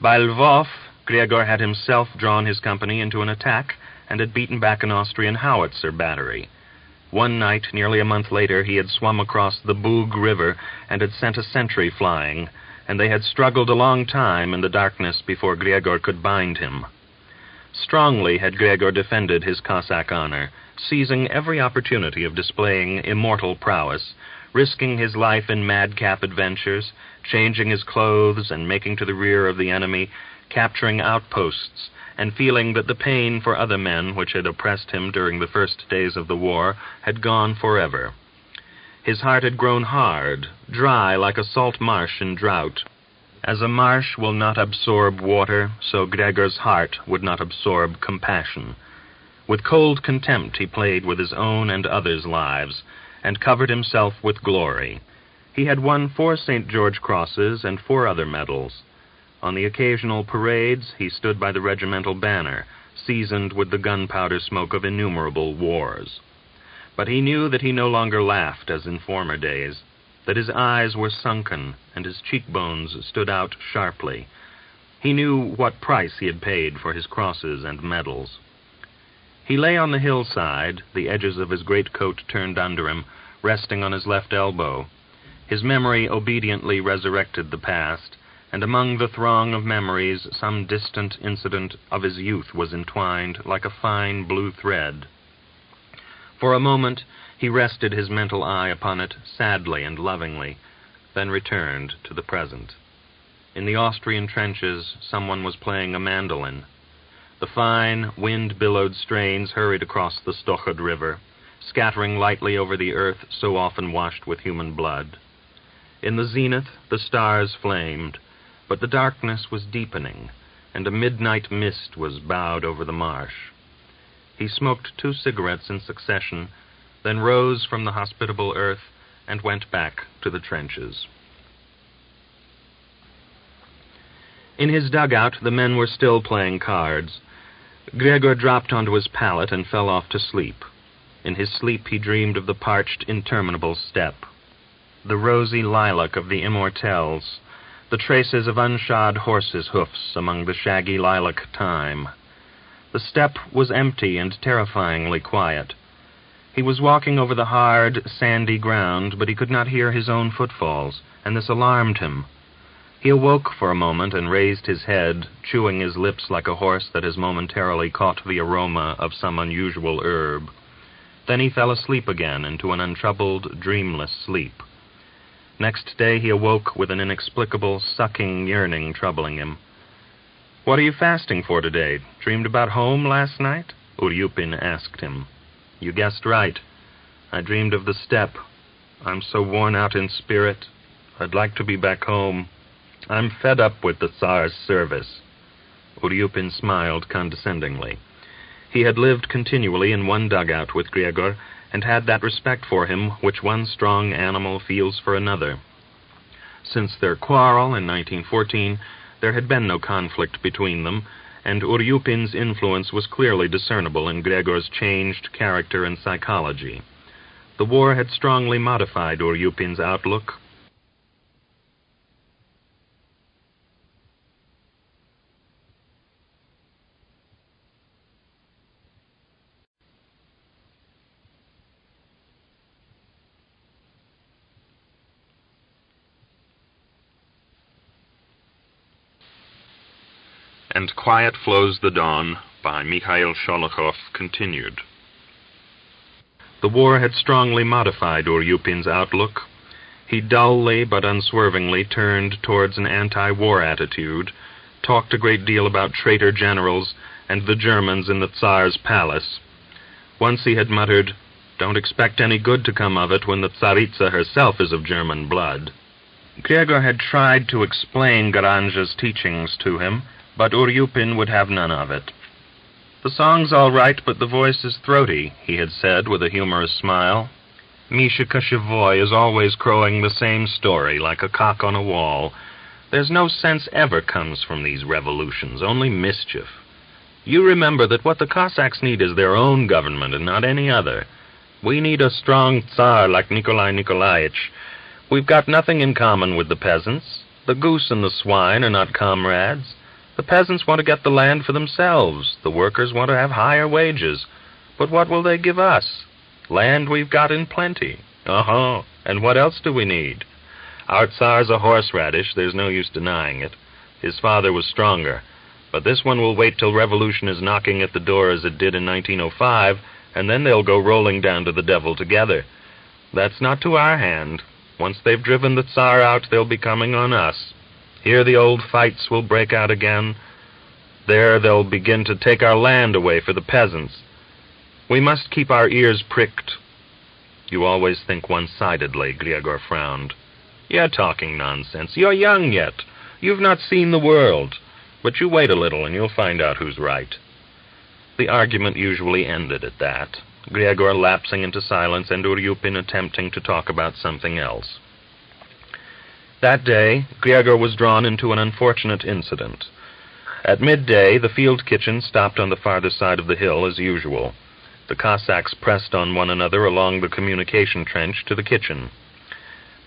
By Lvov, Gregor had himself drawn his company into an attack and had beaten back an Austrian howitzer battery. One night, nearly a month later, he had swum across the Bug River and had sent a sentry flying, and they had struggled a long time in the darkness before Gregor could bind him. Strongly had Gregor defended his Cossack honor, seizing every opportunity of displaying immortal prowess, risking his life in madcap adventures, changing his clothes and making to the rear of the enemy, capturing outposts, and feeling that the pain for other men which had oppressed him during the first days of the war had gone forever. His heart had grown hard, dry like a salt marsh in drought. As a marsh will not absorb water, so Gregor's heart would not absorb compassion. With cold contempt he played with his own and others' lives, and covered himself with glory. He had won four Saint George Crosses and four other medals. On the occasional parades he stood by the regimental banner, seasoned with the gunpowder smoke of innumerable wars. But he knew that he no longer laughed as in former days, that his eyes were sunken and his cheekbones stood out sharply. He knew what price he had paid for his crosses and medals. He lay on the hillside, the edges of his greatcoat turned under him, resting on his left elbow. His memory obediently resurrected the past, and among the throng of memories some distant incident of his youth was entwined like a fine blue thread. For a moment, he rested his mental eye upon it sadly and lovingly, then returned to the present. In the Austrian trenches, someone was playing a mandolin. The fine, wind-billowed strains hurried across the Stokhod River, scattering lightly over the earth so often washed with human blood. In the zenith, the stars flamed, but the darkness was deepening, and a midnight mist was bowed over the marsh. He smoked two cigarettes in succession, then rose from the hospitable earth and went back to the trenches. In his dugout, the men were still playing cards. Gregor dropped onto his pallet and fell off to sleep. In his sleep, he dreamed of the parched, interminable steppe, the rosy lilac of the immortelles, the traces of unshod horses' hoofs among the shaggy lilac thyme. The steppe was empty and terrifyingly quiet. He was walking over the hard, sandy ground, but he could not hear his own footfalls, and this alarmed him. He awoke for a moment and raised his head, chewing his lips like a horse that has momentarily caught the aroma of some unusual herb. Then he fell asleep again into an untroubled, dreamless sleep. Next day he awoke with an inexplicable, sucking yearning troubling him. "What are you fasting for today? Dreamed about home last night?" Uryupin asked him. "You guessed right. I dreamed of the steppe. I'm so worn out in spirit. I'd like to be back home. I'm fed up with the Tsar's service." Uryupin smiled condescendingly. He had lived continually in one dugout with Gregor and had that respect for him which one strong animal feels for another. Since their quarrel in nineteen fourteen, there had been no conflict between them, and Uryupin's influence was clearly discernible in Gregor's changed character and psychology. The war had strongly modified Uryupin's outlook. And Quiet Flows the Don by Mikhail Sholokhov continued. The war had strongly modified Uryupin's outlook. He dully but unswervingly turned towards an anti-war attitude, talked a great deal about traitor generals and the Germans in the Tsar's palace. Once he had muttered, "Don't expect any good to come of it when the Tsaritsa herself is of German blood." Gregor had tried to explain Garange's teachings to him, but Uryupin would have none of it. The song's all right, but the voice is throaty, he had said with a humorous smile. Misha Koshevoy is always crowing the same story, like a cock on a wall. There's no sense ever comes from these revolutions, only mischief. You remember that what the Cossacks need is their own government and not any other. We need a strong Tsar like Nikolai Nikolaevich. We've got nothing in common with the peasants. The goose and the swine are not comrades. The peasants want to get the land for themselves. The workers want to have higher wages. But what will they give us? Land we've got in plenty. Uh-huh. And what else do we need? Our Tsar's a horseradish. There's no use denying it. His father was stronger. But this one will wait till revolution is knocking at the door as it did in nineteen oh five, and then they'll go rolling down to the devil together. That's not to our hand. Once they've driven the Tsar out, they'll be coming on us. Here the old fights will break out again. There they'll begin to take our land away for the peasants. We must keep our ears pricked. You always think one-sidedly, Grigory frowned. You're talking nonsense. You're young yet. You've not seen the world. But you wait a little and you'll find out who's right. The argument usually ended at that, Grigory lapsing into silence and Uryupin attempting to talk about something else. That day, Grigory was drawn into an unfortunate incident. At midday, the field kitchen stopped on the farther side of the hill as usual. The Cossacks pressed on one another along the communication trench to the kitchen.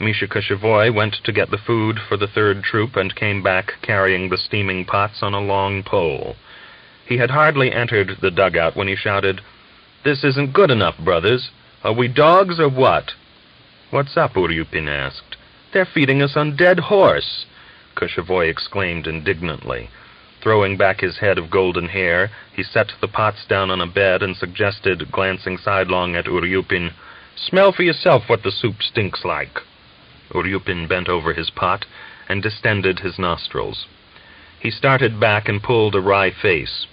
Misha Koshevoy went to get the food for the third troop and came back carrying the steaming pots on a long pole. He had hardly entered the dugout when he shouted, "This isn't good enough, brothers. Are we dogs or what?" "What's up?" Uryupin asked. "They're feeding us on dead horse," Koshevoy exclaimed indignantly. Throwing back his head of golden hair, he set the pots down on a bed and suggested, glancing sidelong at Uryupin, "Smell for yourself what the soup stinks like." Uryupin bent over his pot and distended his nostrils. He started back and pulled a wry face.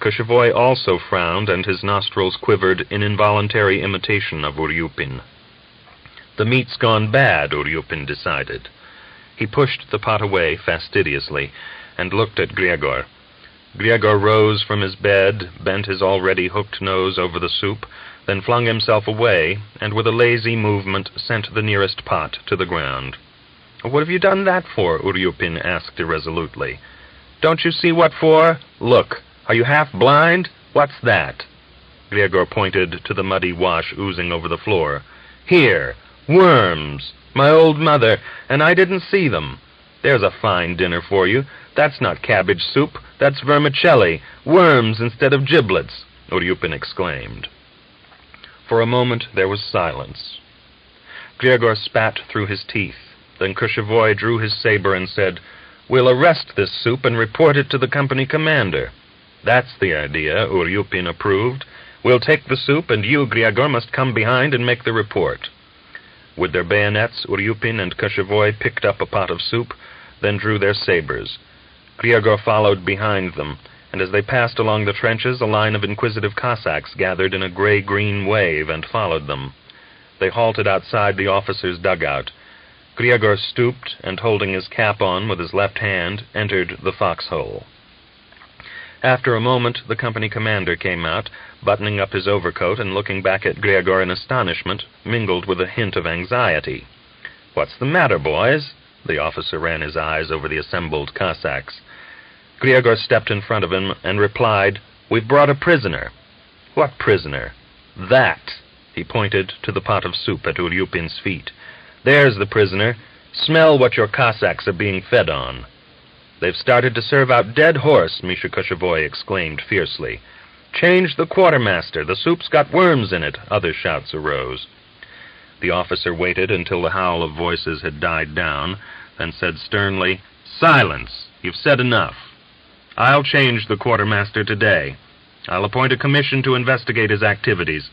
Koshevoy also frowned, and his nostrils quivered in involuntary imitation of Uryupin. The meat's gone bad, Uryupin decided. He pushed the pot away fastidiously and looked at Grigory. Grigory rose from his bed, bent his already hooked nose over the soup, then flung himself away, and with a lazy movement sent the nearest pot to the ground. "What have you done that for?" Uryupin asked irresolutely. "Don't you see what for? Look, are you half blind? What's that?" Grigory pointed to the muddy wash oozing over the floor. "Here, worms, my old mother, and I didn't see them. There's a fine dinner for you. That's not cabbage soup, that's vermicelli, worms instead of giblets," Uryupin exclaimed. For a moment there was silence. Grigory spat through his teeth. Then Koshevoy drew his saber and said, "We'll arrest this soup and report it to the company commander." "That's the idea," Uryupin approved. "We'll take the soup, and you, Grigory, must come behind and make the report." With their bayonets, Uryupin and Koshevoy picked up a pot of soup, then drew their sabers. Grigory followed behind them, and as they passed along the trenches, a line of inquisitive Cossacks gathered in a gray-green wave and followed them. They halted outside the officer's dugout. Grigory stooped and, holding his cap on with his left hand, entered the foxhole. After a moment, the company commander came out, buttoning up his overcoat and looking back at Grigory in astonishment, mingled with a hint of anxiety. "What's the matter, boys?" The officer ran his eyes over the assembled Cossacks. Grigory stepped in front of him and replied, "We've brought a prisoner." "What prisoner?" "That." He pointed to the pot of soup at Uryupin's feet. "There's the prisoner. Smell what your Cossacks are being fed on." "They've started to serve out dead horse," Misha Koshevoy exclaimed fiercely. "Change the quartermaster. The soup's got worms in it," other shouts arose. The officer waited until the howl of voices had died down, then said sternly, "Silence! You've said enough. I'll change the quartermaster today. I'll appoint a commission to investigate his activities.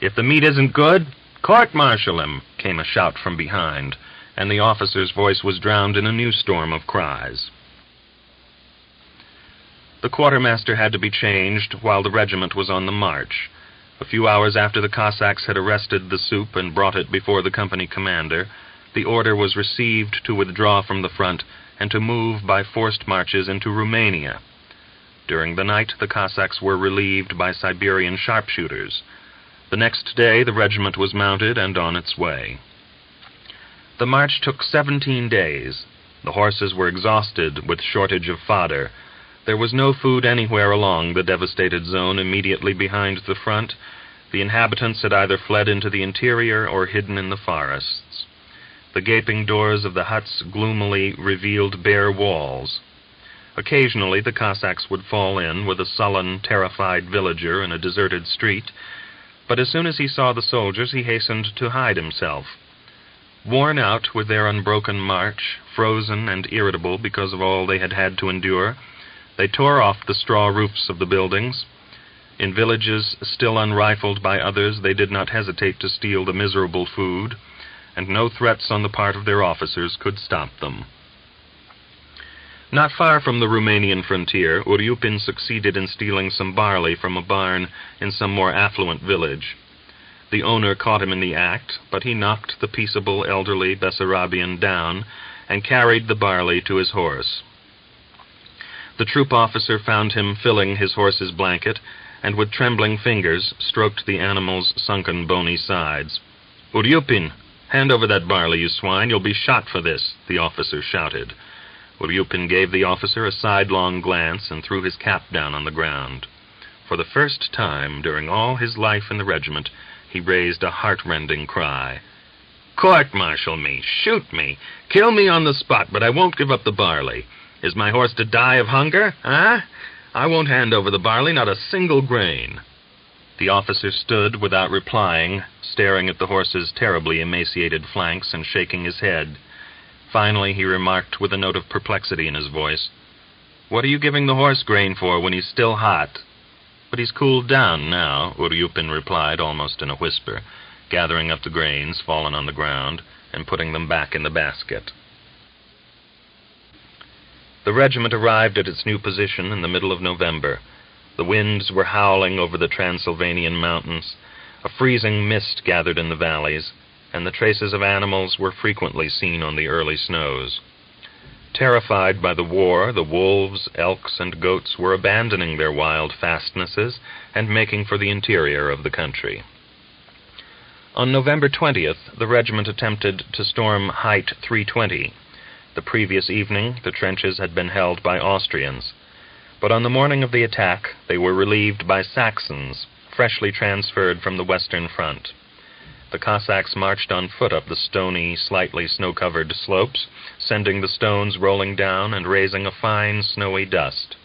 If the meat isn't good, court-martial him," came a shout from behind, and the officer's voice was drowned in a new storm of cries. The quartermaster had to be changed while the regiment was on the march. A few hours after the Cossacks had arrested the soup and brought it before the company commander, the order was received to withdraw from the front and to move by forced marches into Romania. During the night, the Cossacks were relieved by Siberian sharpshooters. The next day, the regiment was mounted and on its way. The march took seventeen days. The horses were exhausted with shortage of fodder. There was no food anywhere along the devastated zone immediately behind the front. The inhabitants had either fled into the interior or hidden in the forests. The gaping doors of the huts gloomily revealed bare walls. Occasionally the Cossacks would fall in with a sullen, terrified villager in a deserted street, but as soon as he saw the soldiers he hastened to hide himself. Worn out with their unbroken march, frozen and irritable because of all they had had to endure, they tore off the straw roofs of the buildings. In villages still unrifled by others, they did not hesitate to steal the miserable food, and no threats on the part of their officers could stop them. Not far from the Romanian frontier, Uryupin succeeded in stealing some barley from a barn in some more affluent village. The owner caught him in the act, but he knocked the peaceable elderly Bessarabian down and carried the barley to his horse. The troop officer found him filling his horse's blanket, and with trembling fingers stroked the animal's sunken bony sides. "Uryupin, hand over that barley, you swine, you'll be shot for this," the officer shouted. Uryupin gave the officer a sidelong glance and threw his cap down on the ground. For the first time during all his life in the regiment, he raised a heart-rending cry. "Court-martial me, shoot me, kill me on the spot, but I won't give up the barley. Is my horse to die of hunger, huh? I won't hand over the barley, not a single grain." The officer stood without replying, staring at the horse's terribly emaciated flanks and shaking his head. Finally, he remarked with a note of perplexity in his voice, "What are you giving the horse grain for when he's still hot?" "But he's cooled down now," Uryupin replied almost in a whisper, gathering up the grains fallen on the ground and putting them back in the basket. The regiment arrived at its new position in the middle of November. The winds were howling over the Transylvanian mountains. A freezing mist gathered in the valleys, and the traces of animals were frequently seen on the early snows. Terrified by the war, the wolves, elks, and goats were abandoning their wild fastnesses and making for the interior of the country. On November twentieth, the regiment attempted to storm Height three twenty. The previous evening, the trenches had been held by Austrians, but on the morning of the attack, they were relieved by Saxons, freshly transferred from the Western Front. The Cossacks marched on foot up the stony, slightly snow-covered slopes, sending the stones rolling down and raising a fine, snowy dust.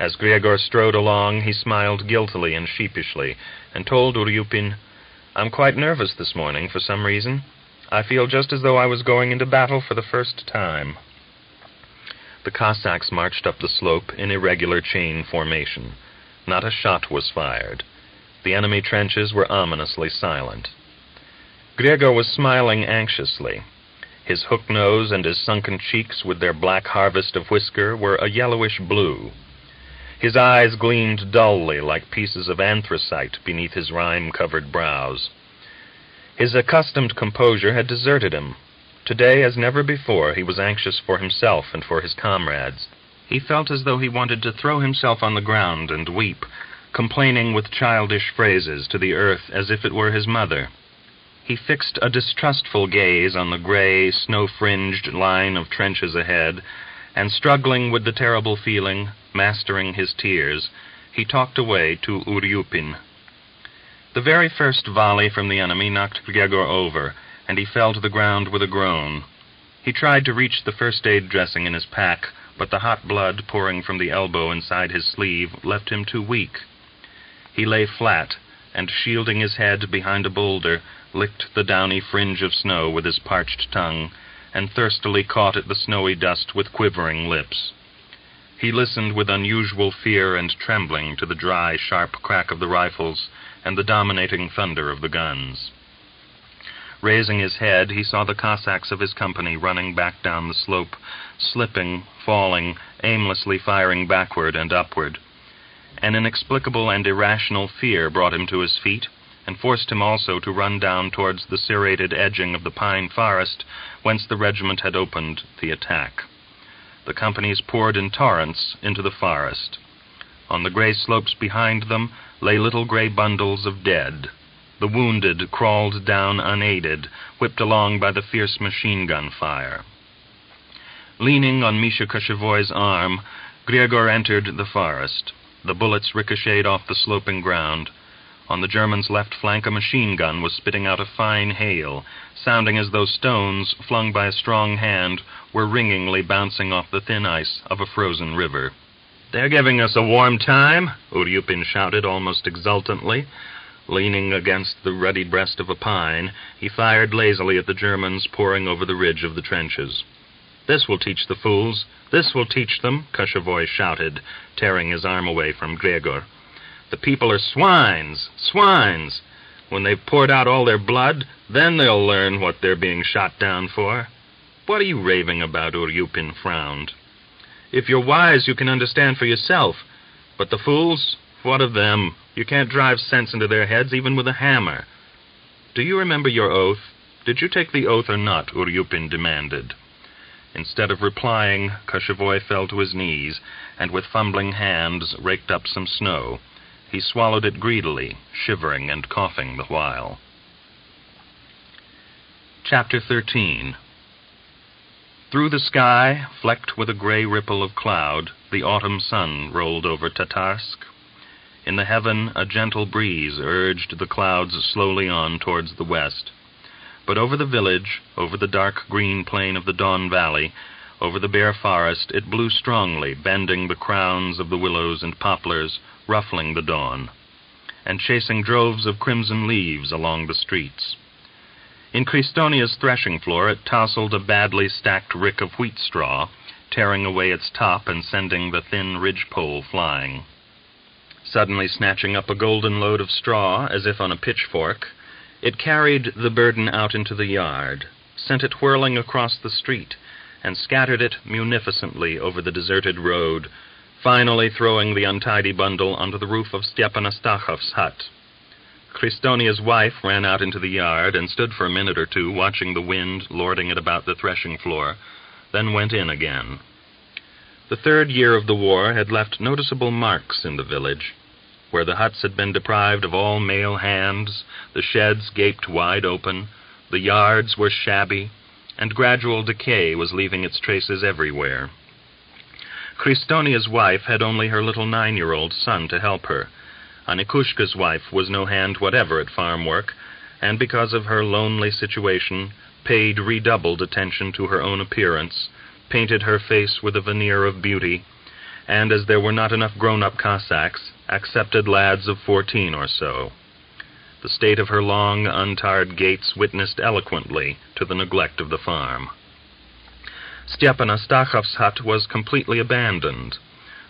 As Grigory strode along, he smiled guiltily and sheepishly, and told Uryupin, "I'm quite nervous this morning for some reason. I feel just as though I was going into battle for the first time." The Cossacks marched up the slope in irregular chain formation. Not a shot was fired. The enemy trenches were ominously silent. Grigory was smiling anxiously. His hook nose and his sunken cheeks with their black harvest of whisker were a yellowish blue. His eyes gleamed dully like pieces of anthracite beneath his rime-covered brows. His accustomed composure had deserted him. Today, as never before, he was anxious for himself and for his comrades. He felt as though he wanted to throw himself on the ground and weep, complaining with childish phrases to the earth as if it were his mother. He fixed a distrustful gaze on the gray, snow-fringed line of trenches ahead, and struggling with the terrible feeling, mastering his tears, he talked away to Uryupin. The very first volley from the enemy knocked Grigory over, and he fell to the ground with a groan. He tried to reach the first aid dressing in his pack, but the hot blood pouring from the elbow inside his sleeve left him too weak. He lay flat, and shielding his head behind a boulder, licked the downy fringe of snow with his parched tongue, and thirstily caught at the snowy dust with quivering lips. He listened with unusual fear and trembling to the dry, sharp crack of the rifles and the dominating thunder of the guns. Raising his head, he saw the Cossacks of his company running back down the slope, slipping, falling, aimlessly firing backward and upward. An inexplicable and irrational fear brought him to his feet, and forced him also to run down towards the serrated edging of the pine forest whence the regiment had opened the attack. The companies poured in torrents into the forest. On the gray slopes behind them lay little gray bundles of dead. The wounded crawled down unaided, whipped along by the fierce machine gun fire. Leaning on Misha Koshevoy's arm, Grigory entered the forest. The bullets ricocheted off the sloping ground. On the German's left flank, a machine gun was spitting out a fine hail, sounding as though stones flung by a strong hand were ringingly bouncing off the thin ice of a frozen river. "They're giving us a warm time," Uryupin shouted almost exultantly. Leaning against the ruddy breast of a pine, he fired lazily at the Germans pouring over the ridge of the trenches. "This will teach the fools, this will teach them," Koshevoy shouted, tearing his arm away from Gregor. "The people are swines, swines. When they've poured out all their blood, then they'll learn what they're being shot down for." "What are you raving about?" Uryupin frowned. "If you're wise, you can understand for yourself. But the fools, what of them? You can't drive sense into their heads even with a hammer." "Do you remember your oath? Did you take the oath or not?" Uryupin demanded. Instead of replying, Koshevoy fell to his knees and with fumbling hands raked up some snow. He swallowed it greedily, shivering and coughing the while. Chapter thirteen. Through the sky, flecked with a gray ripple of cloud, the autumn sun rolled over Tatarsk. In the heaven, a gentle breeze urged the clouds slowly on towards the west. But over the village, over the dark green plain of the Don Valley, over the bare forest, it blew strongly, bending the crowns of the willows and poplars, ruffling the dawn, and chasing droves of crimson leaves along the streets. In Kristonia's threshing floor, it tousled a badly stacked rick of wheat straw, tearing away its top and sending the thin ridgepole flying. Suddenly snatching up a golden load of straw, as if on a pitchfork, it carried the burden out into the yard, sent it whirling across the street, and scattered it munificently over the deserted road, finally throwing the untidy bundle onto the roof of Stepan Astakhov's hut. Kristonia's wife ran out into the yard and stood for a minute or two, watching the wind lording it about the threshing floor, then went in again. The third year of the war had left noticeable marks in the village. Where the huts had been deprived of all male hands, the sheds gaped wide open, the yards were shabby, and gradual decay was leaving its traces everywhere. Kristonia's wife had only her little nine-year-old son to help her. Anikushka's wife was no hand whatever at farm work, and because of her lonely situation, paid redoubled attention to her own appearance, painted her face with a veneer of beauty, and as there were not enough grown-up Cossacks, accepted lads of fourteen or so. The state of her long, untarred gates witnessed eloquently to the neglect of the farm. Stepan Astakhov's hut was completely abandoned.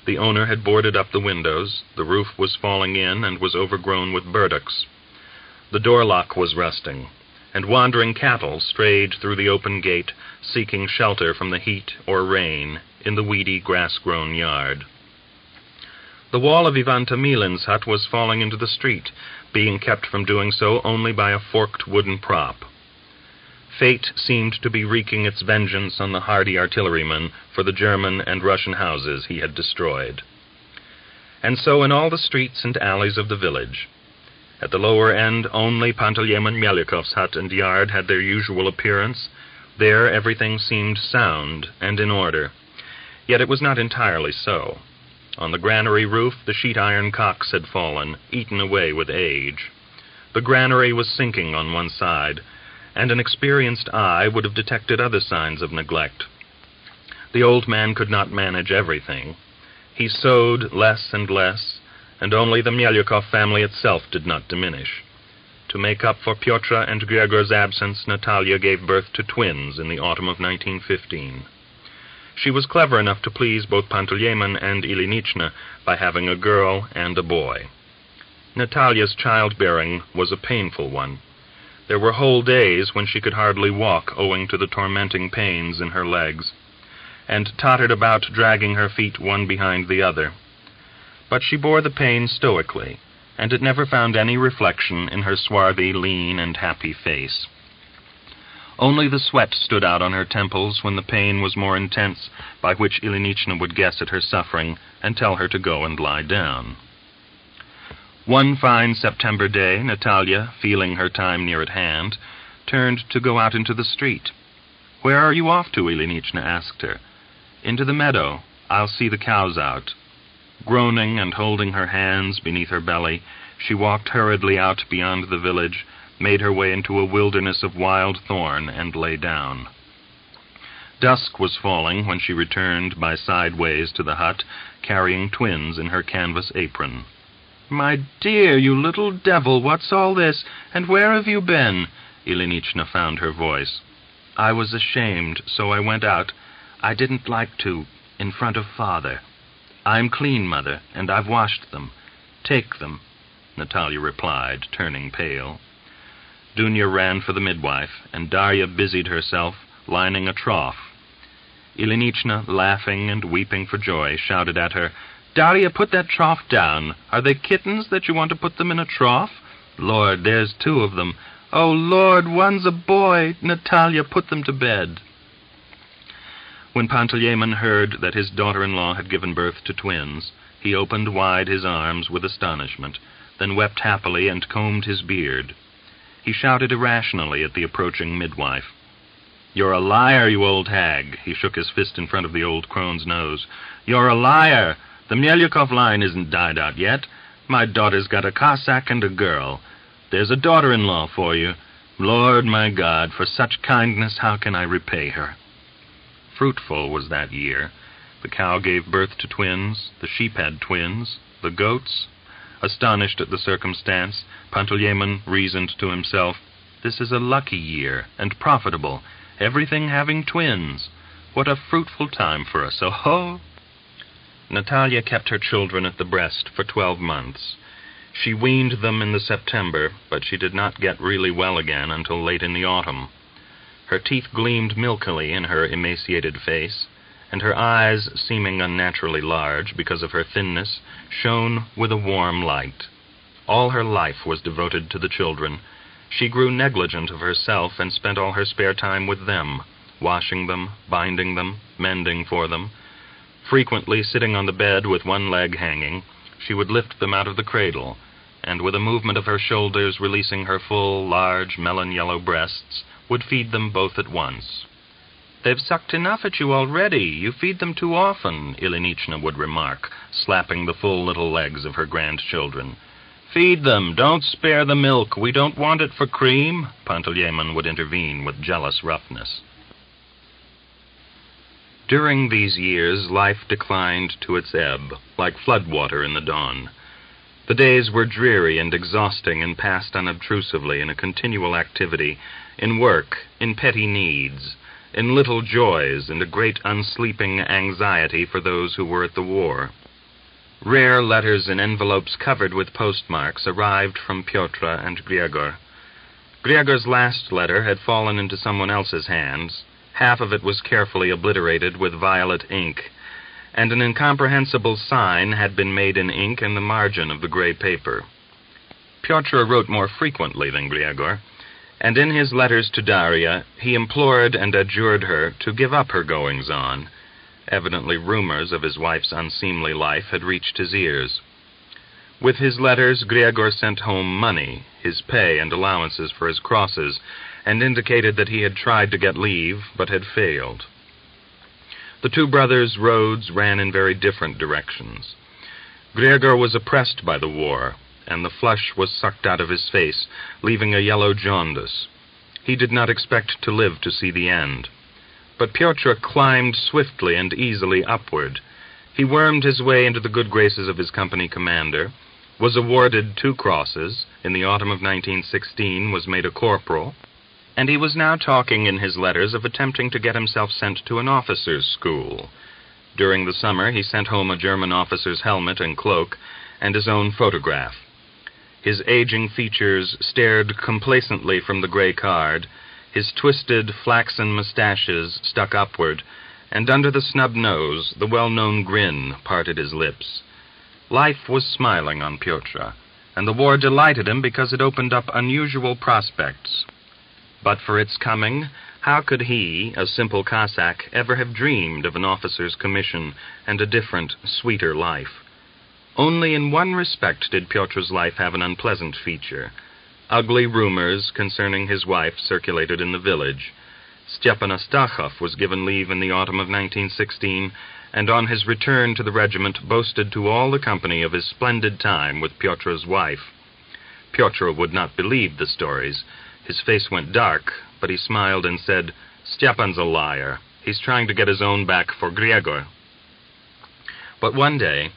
The owner had boarded up the windows, the roof was falling in and was overgrown with burdocks. The door lock was rusting, and wandering cattle strayed through the open gate, seeking shelter from the heat or rain in the weedy, grass-grown yard. The wall of Ivan Tamilin's hut was falling into the street, being kept from doing so only by a forked wooden prop. Fate seemed to be wreaking its vengeance on the hardy artilleryman for the German and Russian houses he had destroyed. And so in all the streets and alleys of the village, at the lower end, only Panteleimon Melyukov's hut and yard had their usual appearance. There everything seemed sound and in order. Yet it was not entirely so. On the granary roof, the sheet-iron cocks had fallen, eaten away with age. The granary was sinking on one side, and an experienced eye would have detected other signs of neglect. The old man could not manage everything. He sowed less and less, and only the Melyukov family itself did not diminish. To make up for Pyotr and Gregor's absence, Natalia gave birth to twins in the autumn of nineteen fifteen. She was clever enough to please both Panteleimon and Ilinichna by having a girl and a boy. Natalia's childbearing was a painful one. There were whole days when she could hardly walk owing to the tormenting pains in her legs, and tottered about dragging her feet one behind the other. But she bore the pain stoically, and it never found any reflection in her swarthy, lean, and happy face. Only the sweat stood out on her temples when the pain was more intense, by which Ilinichna would guess at her suffering and tell her to go and lie down. One fine September day, Natalia, feeling her time near at hand, turned to go out into the street. "Where are you off to?" Ilinichna asked her. "Into the meadow. I'll see the cows out." Groaning and holding her hands beneath her belly, she walked hurriedly out beyond the village, made her way into a wilderness of wild thorn, and lay down. Dusk was falling when she returned by sideways to the hut, carrying twins in her canvas apron. "My dear, you little devil, what's all this, and where have you been?" Ilinichna found her voice. "I was ashamed, so I went out. I didn't like to, in front of father." "I'm clean, mother, and I've washed them. Take them," Natalia replied, turning pale. Dunya ran for the midwife, and Darya busied herself, lining a trough. Ilinichna, laughing and weeping for joy, shouted at her, "Darya, put that trough down. Are they kittens that you want to put them in a trough? Lord, there's two of them. Oh, Lord, one's a boy. Natalia, put them to bed." When Pantelyemon heard that his daughter-in-law had given birth to twins, he opened wide his arms with astonishment, then wept happily and combed his beard. He shouted irrationally at the approaching midwife. "You're a liar, you old hag!" He shook his fist in front of the old crone's nose. "You're a liar! The Melyukov line isn't died out yet. My daughter's got a Cossack and a girl. There's a daughter-in-law for you. Lord, my God, for such kindness, how can I repay her?" Fruitful was that year. The cow gave birth to twins, the sheep had twins, the goats. Astonished at the circumstance, Pantelyemon reasoned to himself, "This is a lucky year, and profitable, everything having twins. What a fruitful time for us, oh-ho!" Natalia kept her children at the breast for twelve months. She weaned them in the September, but she did not get really well again until late in the autumn. Her teeth gleamed milkily in her emaciated face, and her eyes, seeming unnaturally large because of her thinness, shone with a warm light. All her life was devoted to the children. She grew negligent of herself and spent all her spare time with them, washing them, binding them, mending for them. Frequently sitting on the bed with one leg hanging, she would lift them out of the cradle, and with a movement of her shoulders releasing her full, large, melon-yellow breasts, would feed them both at once. "They've sucked enough at you already. You feed them too often," Ilinichna would remark, slapping the full little legs of her grandchildren. "Feed them. Don't spare the milk. We don't want it for cream," Pantelyemon would intervene with jealous roughness. During these years, life declined to its ebb, like floodwater in the Don. The days were dreary and exhausting and passed unobtrusively in a continual activity, in work, in petty needs, in little joys and a great unsleeping anxiety for those who were at the war. Rare letters in envelopes covered with postmarks arrived from Pyotr and Gregor. Gregor's last letter had fallen into someone else's hands. Half of it was carefully obliterated with violet ink, and an incomprehensible sign had been made in ink in the margin of the gray paper. Pyotr wrote more frequently than Gregor, and in his letters to Darya, he implored and adjured her to give up her goings-on. Evidently rumors of his wife's unseemly life had reached his ears. With his letters, Gregor sent home money, his pay and allowances for his crosses, and indicated that he had tried to get leave, but had failed. The two brothers' roads ran in very different directions. Gregor was oppressed by the war, and the flush was sucked out of his face, leaving a yellow jaundice. He did not expect to live to see the end. But Pyotr climbed swiftly and easily upward. He wormed his way into the good graces of his company commander, was awarded two crosses, in the autumn of nineteen sixteen was made a corporal, and he was now talking in his letters of attempting to get himself sent to an officer's school. During the summer he sent home a German officer's helmet and cloak, and his own photograph. His aging features stared complacently from the gray card, his twisted, flaxen mustaches stuck upward, and under the snub nose, the well-known grin parted his lips. Life was smiling on Pyotr, and the war delighted him because it opened up unusual prospects. But for its coming, How could he, a simple Cossack, ever have dreamed of an officer's commission and a different, sweeter life? Only in one respect did Pyotr's life have an unpleasant feature. Ugly rumors concerning his wife circulated in the village. Stepan Astahov was given leave in the autumn of nineteen sixteen, and on his return to the regiment boasted to all the company of his splendid time with Pyotr's wife. Pyotr would not believe the stories. His face went dark, but he smiled and said, "Stepan's a liar. He's trying to get his own back for Gregor." But one day,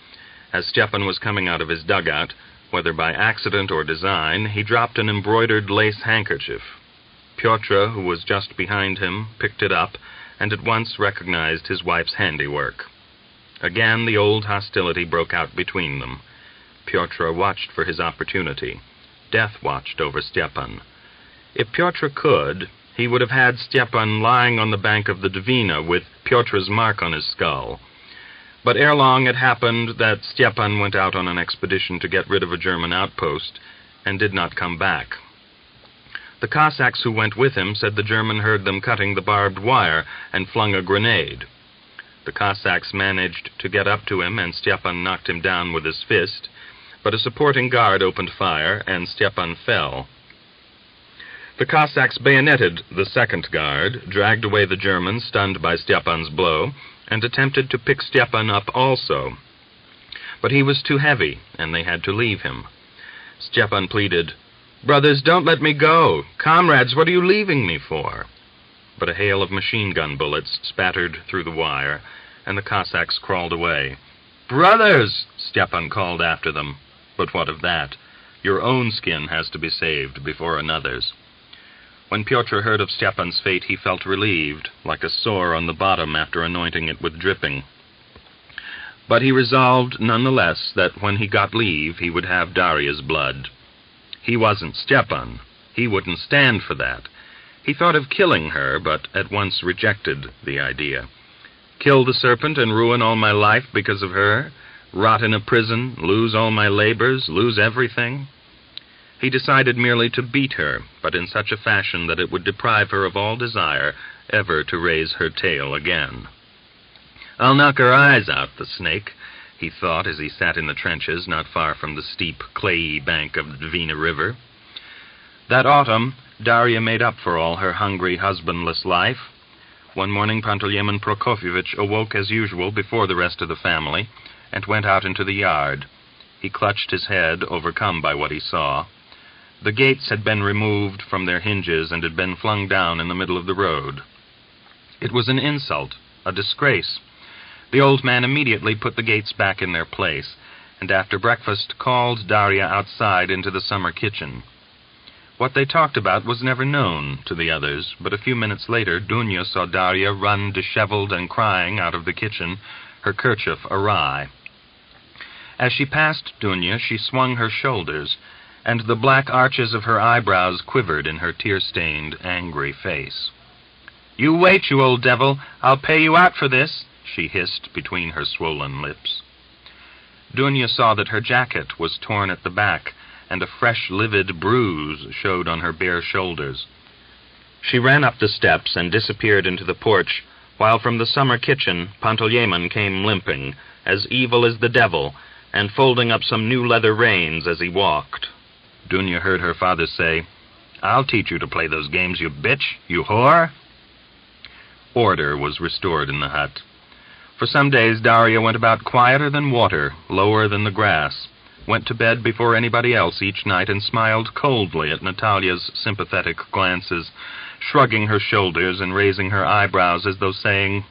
as Stepan was coming out of his dugout, whether by accident or design, he dropped an embroidered lace handkerchief. Pyotr, who was just behind him, picked it up and at once recognized his wife's handiwork. Again the old hostility broke out between them. Pyotr watched for his opportunity. Death watched over Stepan. If Pyotr could, he would have had Stepan lying on the bank of the Dvina with Pyotr's mark on his skull. But ere long it happened that Stepan went out on an expedition to get rid of a German outpost and did not come back. The Cossacks who went with him said the German heard them cutting the barbed wire and flung a grenade. The Cossacks managed to get up to him and Stepan knocked him down with his fist, but a supporting guard opened fire and Stepan fell. The Cossacks bayoneted the second guard, dragged away the German stunned by Stepan's blow, and attempted to pick Stepan up also. But he was too heavy, and they had to leave him. Stepan pleaded, "Brothers, don't let me go. Comrades, what are you leaving me for?" But a hail of machine gun bullets spattered through the wire, and the Cossacks crawled away. "Brothers!" Stepan called after them. But what of that? Your own skin has to be saved before another's. When Pyotr heard of Stepan's fate, he felt relieved, like a sore on the bottom after anointing it with dripping. But he resolved, nonetheless, that when he got leave, he would have Daria's blood. He wasn't Stepan. He wouldn't stand for that. He thought of killing her, but at once rejected the idea. Kill the serpent and ruin all my life because of her? Rot in a prison, lose all my labors, lose everything? He decided merely to beat her, but in such a fashion that it would deprive her of all desire ever to raise her tail again. "I'll knock her eyes out, the snake," he thought as he sat in the trenches not far from the steep, clayey bank of the Dvina River. That autumn, Darya made up for all her hungry, husbandless life. One morning, Panteleimon Prokofyevitch awoke as usual before the rest of the family and went out into the yard. He clutched his head, overcome by what he saw. The gates had been removed from their hinges and had been flung down in the middle of the road. It was an insult, a disgrace. The old man immediately put the gates back in their place, and after breakfast called Darya outside into the summer kitchen. What they talked about was never known to the others, but a few minutes later Dunya saw Darya run disheveled and crying out of the kitchen, her kerchief awry. As she passed Dunya, she swung her shoulders, and the black arches of her eyebrows quivered in her tear-stained, angry face. "You wait, you old devil! I'll pay you out for this!" she hissed between her swollen lips. Dunya saw that her jacket was torn at the back, and a fresh, livid bruise showed on her bare shoulders. She ran up the steps and disappeared into the porch, while from the summer kitchen Panteleimon came limping, as evil as the devil, and folding up some new leather reins as he walked. Dunya heard her father say, "I'll teach you to play those games, you bitch, you whore." Order was restored in the hut. For some days Darya went about quieter than water, lower than the grass, went to bed before anybody else each night and smiled coldly at Natalia's sympathetic glances, shrugging her shoulders and raising her eyebrows as though saying,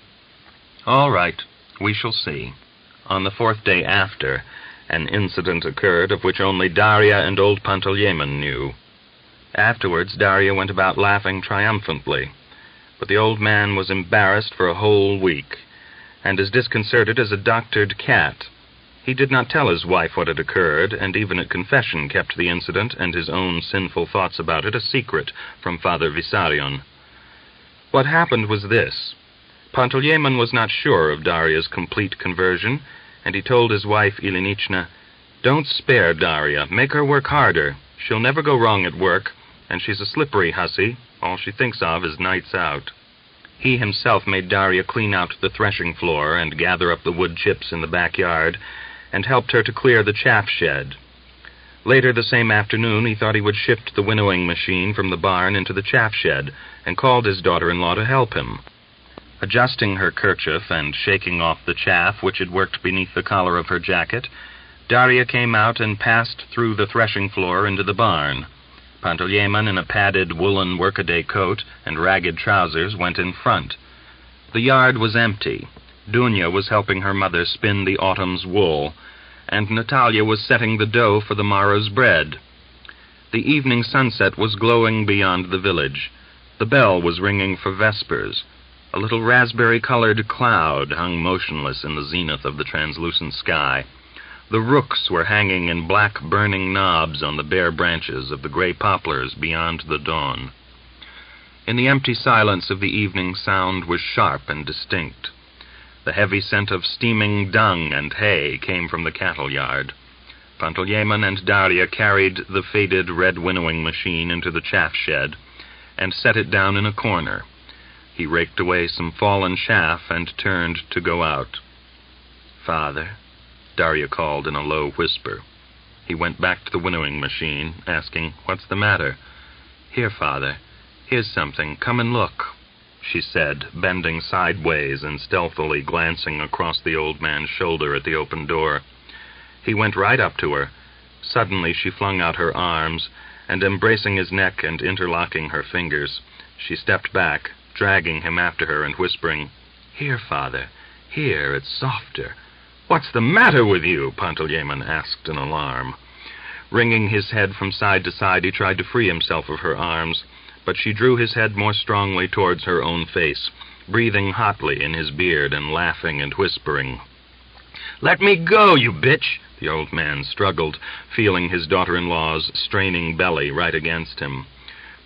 "All right, we shall see." On the fourth day after, an incident occurred of which only Darya and old Panteleimon knew. Afterwards, Darya went about laughing triumphantly, but the old man was embarrassed for a whole week, and as disconcerted as a doctored cat. He did not tell his wife what had occurred, and even at confession kept the incident and his own sinful thoughts about it a secret from Father Vissarion. What happened was this. Panteleimon was not sure of Darya's complete conversion, and he told his wife, Ilinichna, "Don't spare Darya. Make her work harder. She'll never go wrong at work, and she's a slippery hussy, All she thinks of is nights out. He himself made Darya clean out the threshing floor and gather up the wood chips in the backyard and helped her to clear the chaff shed. Later the same afternoon, he thought he would shift the winnowing machine from the barn into the chaff shed and called his daughter-in-law to help him. Adjusting her kerchief and shaking off the chaff which had worked beneath the collar of her jacket, Darya came out and passed through the threshing floor into the barn. Pantelyemon, in a padded woolen workaday coat and ragged trousers, went in front. The yard was empty. Dunya was helping her mother spin the autumn's wool, and Natalia was setting the dough for the morrow's bread. The evening sunset was glowing beyond the village. The bell was ringing for vespers. A little raspberry-colored cloud hung motionless in the zenith of the translucent sky. The rooks were hanging in black burning knobs on the bare branches of the gray poplars beyond the Don. In the empty silence of the evening, sound was sharp and distinct. The heavy scent of steaming dung and hay came from the cattle yard. Pantelyemon and Darya carried the faded red winnowing machine into the chaff shed and set it down in a corner. He raked away some fallen chaff and turned to go out. "Father," Darya called in a low whisper. He went back to the winnowing machine, asking, "What's the matter?" "Here, Father, here's something. Come and look," she said, bending sideways and stealthily glancing across the old man's shoulder at the open door. He went right up to her. Suddenly she flung out her arms, and embracing his neck and interlocking her fingers, she stepped back, dragging him after her and whispering, "Here, Father, here, it's softer." "What's the matter with you?" Pantelyemon asked in alarm. Wringing his head from side to side, he tried to free himself of her arms, but she drew his head more strongly towards her own face, breathing hotly in his beard and laughing and whispering. "Let me go, you bitch!" The old man struggled, feeling his daughter-in-law's straining belly right against him.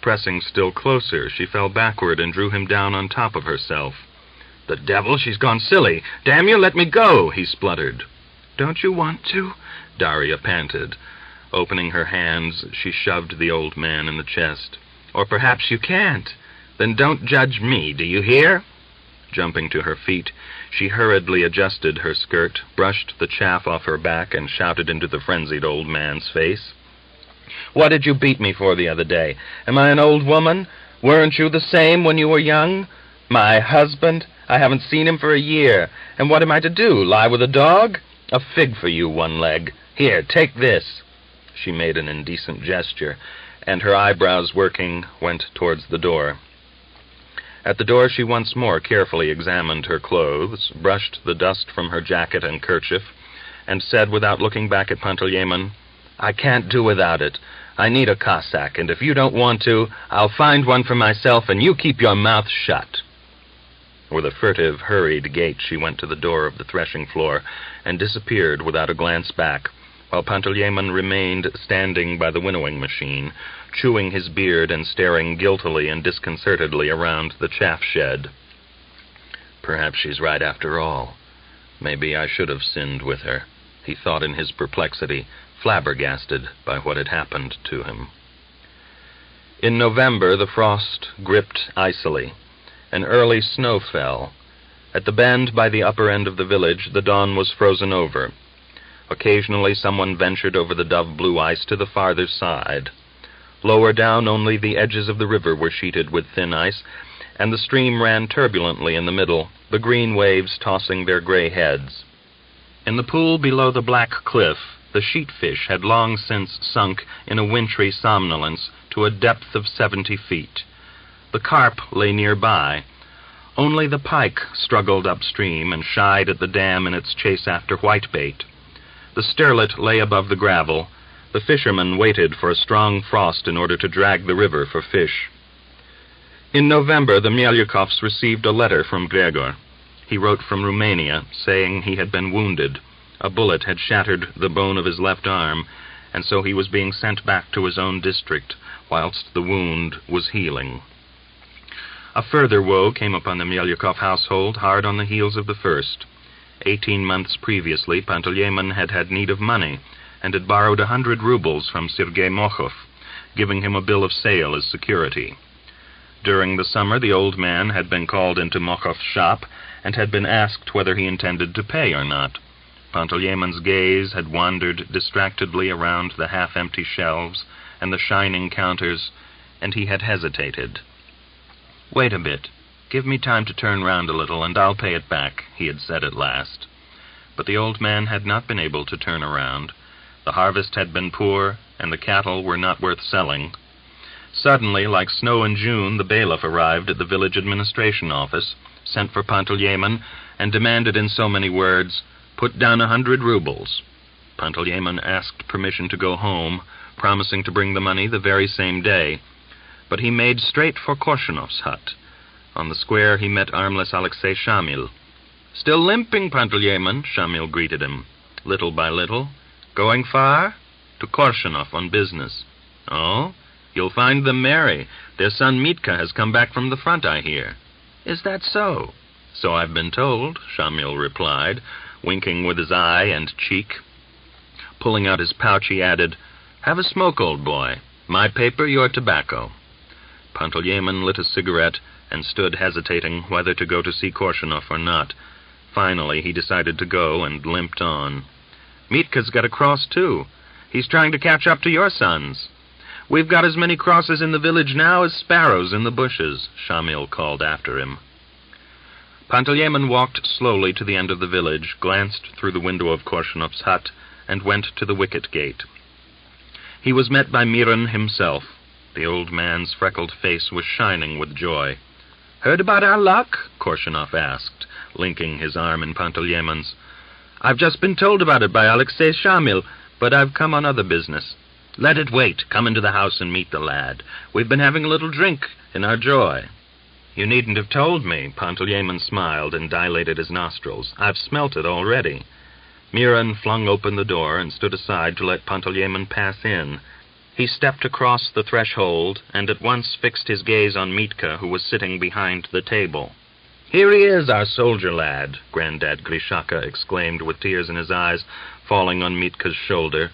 Pressing still closer, she fell backward and drew him down on top of herself. "The devil, she's gone silly. Damn you, let me go," he spluttered. "Don't you want to?" Darya panted. Opening her hands, she shoved the old man in the chest. "Or perhaps you can't. Then don't judge me, do you hear?" Jumping to her feet, she hurriedly adjusted her skirt, brushed the chaff off her back, and shouted into the frenzied old man's face. "What did you beat me for the other day? Am I an old woman? Weren't you the same when you were young? My husband? I haven't seen him for a year. And what am I to do, lie with a dog? A fig for you, One Leg. Here, take this." She made an indecent gesture, and her eyebrows working went towards the door. At the door she once more carefully examined her clothes, brushed the dust from her jacket and kerchief, and said without looking back at Pantelyemon, "I can't do without it. I need a Cossack, and if you don't want to, I'll find one for myself, and you keep your mouth shut." With a furtive, hurried gait, she went to the door of the threshing floor and disappeared without a glance back, while Pantelyemon remained standing by the winnowing machine, chewing his beard and staring guiltily and disconcertedly around the chaff shed. "Perhaps she's right after all. Maybe I should have sinned with her," he thought in his perplexity, flabbergasted by what had happened to him. In November, the frost gripped icily. An early snow fell. At the bend by the upper end of the village, the Don was frozen over. Occasionally someone ventured over the dove-blue ice to the farther side. Lower down, only the edges of the river were sheeted with thin ice, and the stream ran turbulently in the middle, the green waves tossing their gray heads. In the pool below the black cliff, the sheetfish had long since sunk in a wintry somnolence to a depth of seventy feet. The carp lay nearby. Only the pike struggled upstream and shied at the dam in its chase after whitebait. The sterlet lay above the gravel. The fishermen waited for a strong frost in order to drag the river for fish. In November, the Melyukovs received a letter from Gregor. He wrote from Romania, saying he had been wounded. A bullet had shattered the bone of his left arm, and so he was being sent back to his own district, whilst the wound was healing. A further woe came upon the Melyukov household hard on the heels of the first. Eighteen months previously, Pantelyemon had had need of money and had borrowed a hundred roubles from Sergei Mokhov, giving him a bill of sale as security. During the summer, the old man had been called into Mokhov's shop and had been asked whether he intended to pay or not. Pantelemon's gaze had wandered distractedly around the half-empty shelves and the shining counters, and he had hesitated. "Wait a bit. Give me time to turn round a little, and I'll pay it back," he had said at last. But the old man had not been able to turn around. The harvest had been poor, and the cattle were not worth selling. Suddenly, like snow in June, the bailiff arrived at the village administration office, sent for Pantelyemon, and demanded in so many words, "Put down a hundred rubles." Pantelyemon asked permission to go home, promising to bring the money the very same day. But he made straight for Korchenov's hut. On the square, he met armless Alexei Shamil. "Still limping, Pantelyemon," Shamil greeted him. "Little by little. Going far?" "To Korchenov on business." "Oh? You'll find them merry. Their son Mitka has come back from the front, I hear." "Is that so?" "So I've been told," Shamil replied, winking with his eye and cheek. Pulling out his pouch, he added, "Have a smoke, old boy. My paper, your tobacco." Pantelyemon lit a cigarette and stood hesitating whether to go to see Korchenov or not. Finally, he decided to go and limped on. "Mitka's got a cross, too. He's trying to catch up to your sons. We've got as many crosses in the village now as sparrows in the bushes," Shamil called after him. Pantelyemon walked slowly to the end of the village, glanced through the window of Korchenov's hut, and went to the wicket gate. He was met by Miron himself. The old man's freckled face was shining with joy. "Heard about our luck?" Korchenov asked, linking his arm in Pantelyemon's. "I've just been told about it by Alexei Shamil, but I've come on other business." "Let it wait. Come into the house and meet the lad. We've been having a little drink in our joy." "You needn't have told me." Pantelyemon smiled and dilated his nostrils. "I've smelt it already." Miron flung open the door and stood aside to let Pantelyemon pass in. He stepped across the threshold and at once fixed his gaze on Mitka, who was sitting behind the table. "Here he is, our soldier lad," Grandad Grishaka exclaimed with tears in his eyes, falling on Mitka's shoulder.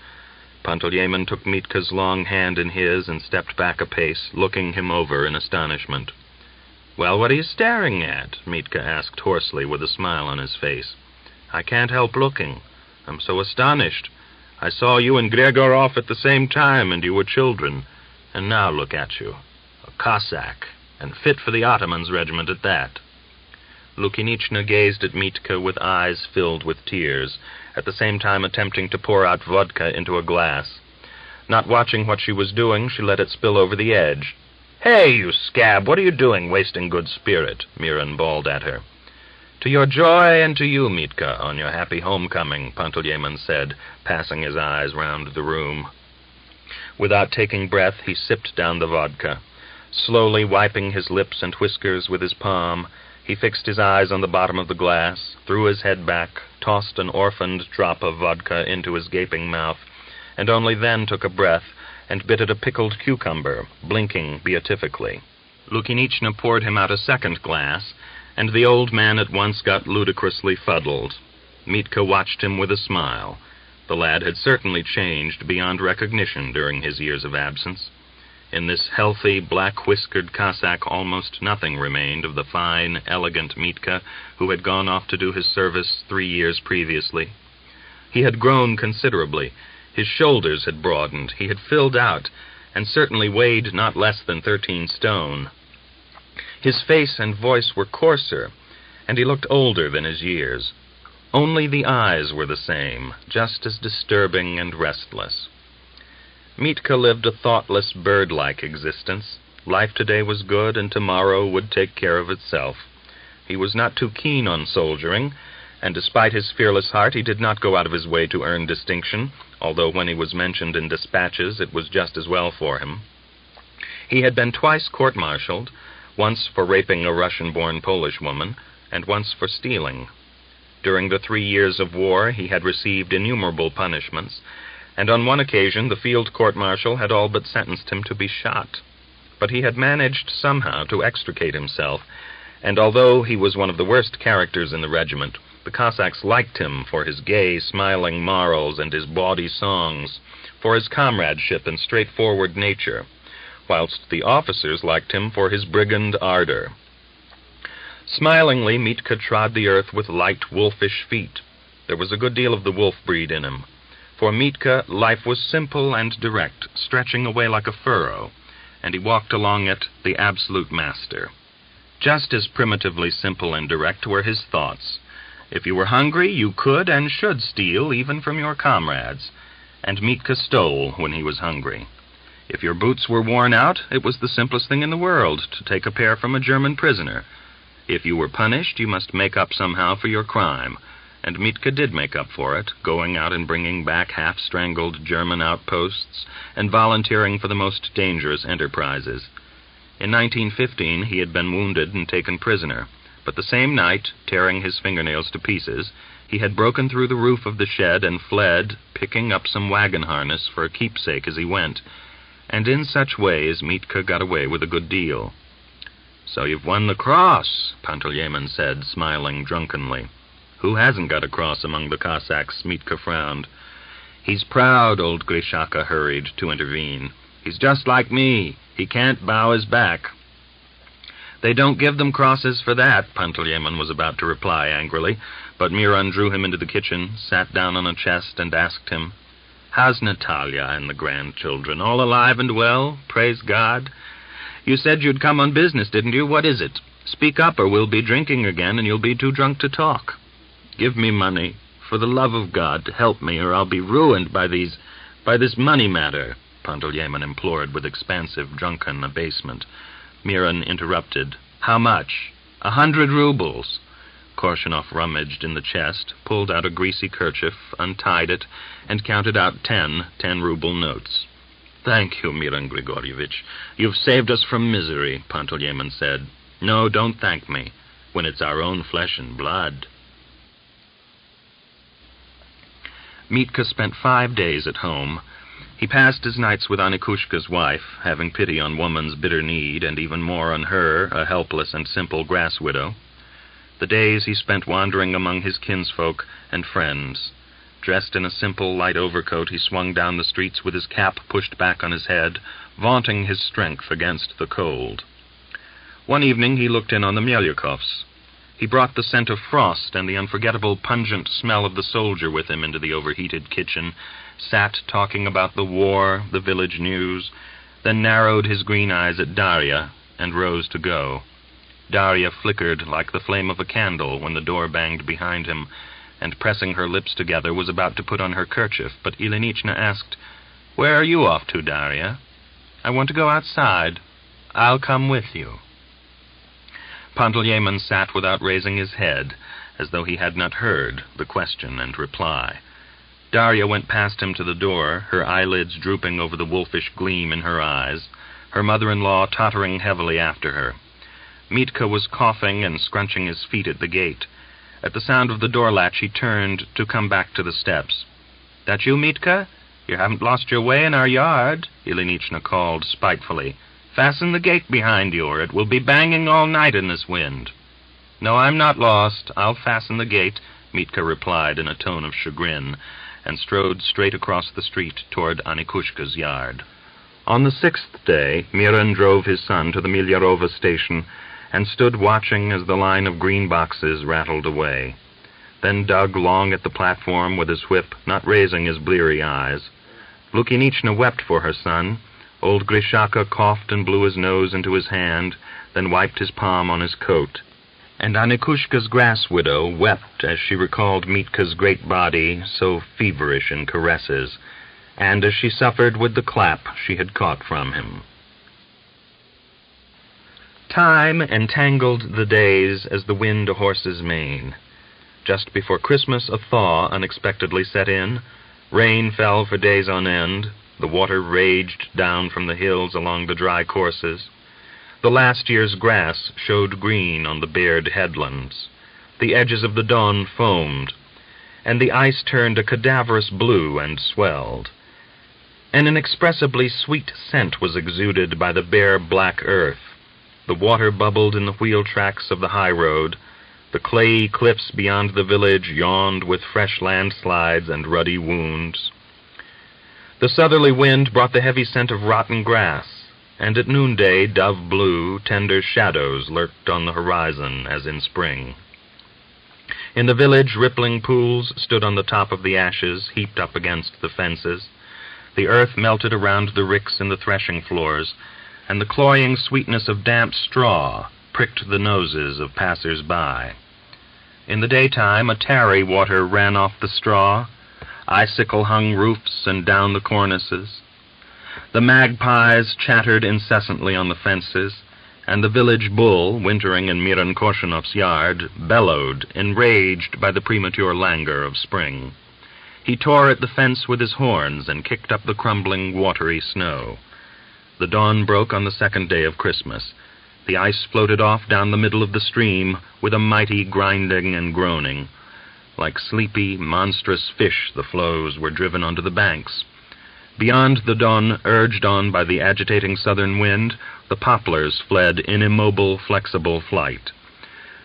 Pantelyemon took Mitka's long hand in his and stepped back a pace, looking him over in astonishment. "Well, what are you staring at?" Mitka asked hoarsely, with a smile on his face. "I can't help looking. I'm so astonished. I saw you and Gregorov at the same time, and you were children. And now look at you, a Cossack, and fit for the Ottoman's regiment at that." Lukinichna gazed at Mitka with eyes filled with tears, at the same time attempting to pour out vodka into a glass. Not watching what she was doing, she let it spill over the edge. "Hey, you scab, what are you doing, wasting good spirit?" Miron bawled at her. "To your joy and to you, Mitka, on your happy homecoming," Pantelyemon said, passing his eyes round the room. Without taking breath, he sipped down the vodka. Slowly wiping his lips and whiskers with his palm, he fixed his eyes on the bottom of the glass, threw his head back, tossed an orphaned drop of vodka into his gaping mouth, and only then took a breath and bit at a pickled cucumber, blinking beatifically. Lukinichna poured him out a second glass, and the old man at once got ludicrously fuddled. Mitka watched him with a smile. The lad had certainly changed beyond recognition during his years of absence. In this healthy, black-whiskered Cossack, almost nothing remained of the fine, elegant Mitka who had gone off to do his service three years previously. He had grown considerably. His shoulders had broadened. He had filled out, and certainly weighed not less than thirteen stone. His face and voice were coarser, and he looked older than his years. Only the eyes were the same, just as disturbing and restless. Mitka lived a thoughtless, bird-like existence. Life today was good, and tomorrow would take care of itself. He was not too keen on soldiering, and despite his fearless heart, he did not go out of his way to earn distinction, although when he was mentioned in dispatches, it was just as well for him. He had been twice court-martialed, once for raping a Russian-born Polish woman, and once for stealing. During the three years of war, he had received innumerable punishments, and on one occasion the field court-martial had all but sentenced him to be shot. But he had managed somehow to extricate himself, and although he was one of the worst characters in the regiment, the Cossacks liked him for his gay, smiling morals and his bawdy songs, for his comradeship and straightforward nature. whilst the officers liked him for his brigand ardor. Smilingly, Mitka trod the earth with light, wolfish feet. There was a good deal of the wolf breed in him. For Mitka, life was simple and direct, stretching away like a furrow, and he walked along it the absolute master. Just as primitively simple and direct were his thoughts. If you were hungry, you could and should steal, even from your comrades. And Mitka stole when he was hungry. If your boots were worn out, it was the simplest thing in the world to take a pair from a German prisoner. If you were punished, you must make up somehow for your crime. And Mitka did make up for it, going out and bringing back half-strangled German outposts and volunteering for the most dangerous enterprises. In nineteen fifteen, he had been wounded and taken prisoner, but the same night, tearing his fingernails to pieces, he had broken through the roof of the shed and fled, picking up some wagon harness for a keepsake as he went. And in such ways, Mitka got away with a good deal. "So you've won the cross," Pantelyemon said, smiling drunkenly. "Who hasn't got a cross among the Cossacks?" Mitka frowned. "He's proud," old Grishaka hurried to intervene. "He's just like me. He can't bow his back." "They don't give them crosses for that," Pantelyemon was about to reply angrily, but Miron drew him into the kitchen, sat down on a chest, and asked him, "How's Natalia and the grandchildren? All alive and well? Praise God. You said you'd come on business, didn't you? What is it? Speak up, or we'll be drinking again, and you'll be too drunk to talk." "Give me money. For the love of God, help me, or I'll be ruined by these, by this money matter," Pantelyemon implored with expansive, drunken abasement. Miron interrupted. "How much?" "A hundred rubles." Korshunov rummaged in the chest, pulled out a greasy kerchief, untied it, and counted out ten ten-ruble notes. "Thank you, Miron Grigorievich. You've saved us from misery," Pantelyemon said. "No, don't thank me, when it's our own flesh and blood." Mitka spent five days at home. He passed his nights with Anikushka's wife, having pity on woman's bitter need, and even more on her, a helpless and simple grass widow. The days he spent wandering among his kinsfolk and friends. Dressed in a simple light overcoat, he swung down the streets with his cap pushed back on his head, vaunting his strength against the cold. One evening he looked in on the Melyukovs. He brought the scent of frost and the unforgettable pungent smell of the soldier with him into the overheated kitchen, sat talking about the war, the village news, then narrowed his green eyes at Darya and rose to go. Darya flickered like the flame of a candle when the door banged behind him, and pressing her lips together was about to put on her kerchief, but Ilinichna asked, "Where are you off to, Darya?" "I want to go outside. I'll come with you." Pantelyemon sat without raising his head, as though he had not heard the question and reply. Darya went past him to the door, her eyelids drooping over the wolfish gleam in her eyes, her mother-in-law tottering heavily after her. Mitka was coughing and scrunching his feet at the gate. At the sound of the door latch, he turned to come back to the steps. "That you, Mitka? You haven't lost your way in our yard," Ilinichna called spitefully. "Fasten the gate behind you, or it will be banging all night in this wind." "No, I'm not lost. I'll fasten the gate," Mitka replied in a tone of chagrin, and strode straight across the street toward Anikushka's yard. On the sixth day, Miron drove his son to the Miliarova station and stood watching as the line of green boxes rattled away, then dug long at the platform with his whip, not raising his bleary eyes. Lukinichna wept for her son. Old Grishaka coughed and blew his nose into his hand, then wiped his palm on his coat. And Anikushka's grass widow wept as she recalled Mitka's great body, so feverish in caresses, and as she suffered with the clap she had caught from him. Time entangled the days as the wind a horse's mane. Just before Christmas, a thaw unexpectedly set in. Rain fell for days on end. The water raged down from the hills along the dry courses. The last year's grass showed green on the bared headlands. The edges of the Don foamed, and the ice turned a cadaverous blue and swelled. An inexpressibly sweet scent was exuded by the bare black earth. The water bubbled in the wheel tracks of the high road. The clayey cliffs beyond the village yawned with fresh landslides and ruddy wounds. The southerly wind brought the heavy scent of rotten grass. and at noonday, dove blue, tender shadows lurked on the horizon as in spring. In the village, rippling pools stood on the top of the ashes heaped up against the fences. The earth melted around the ricks and the threshing floors, and the cloying sweetness of damp straw pricked the noses of passers-by. In the daytime, a tarry water ran off the straw. Icicle hung roofs and down the cornices. The magpies chattered incessantly on the fences, and the village bull, wintering in Miron Korchenov's yard, bellowed, enraged by the premature languor of spring. He tore at the fence with his horns and kicked up the crumbling, watery snow. The dawn broke on the second day of Christmas. The ice floated off down the middle of the stream with a mighty grinding and groaning. Like sleepy, monstrous fish, the floes were driven onto the banks. Beyond the Don, urged on by the agitating southern wind, the poplars fled in immobile, flexible flight.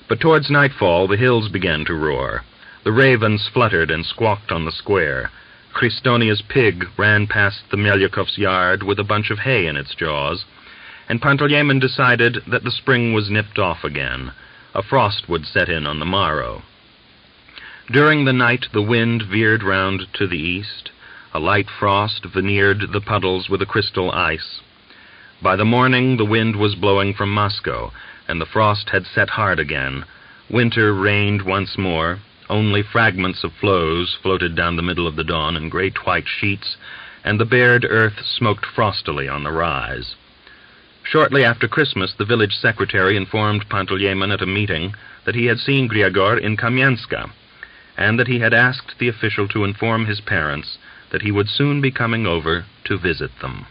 But towards nightfall the hills began to roar. The ravens fluttered and squawked on the square. Christonia's pig ran past the Melyakovs' yard with a bunch of hay in its jaws, and Pantaleimon decided that the spring was nipped off again. A frost would set in on the morrow. During the night the wind veered round to the east. A light frost veneered the puddles with a crystal ice. By the morning, the wind was blowing from Moscow, and the frost had set hard again. Winter reigned once more. Only fragments of floes floated down the middle of the Don in great white sheets, and the bared earth smoked frostily on the rise. Shortly after Christmas, the village secretary informed Pantaleimon at a meeting that he had seen Grigory in Kamyanska, and that he had asked the official to inform his parents that he would soon be coming over to visit them.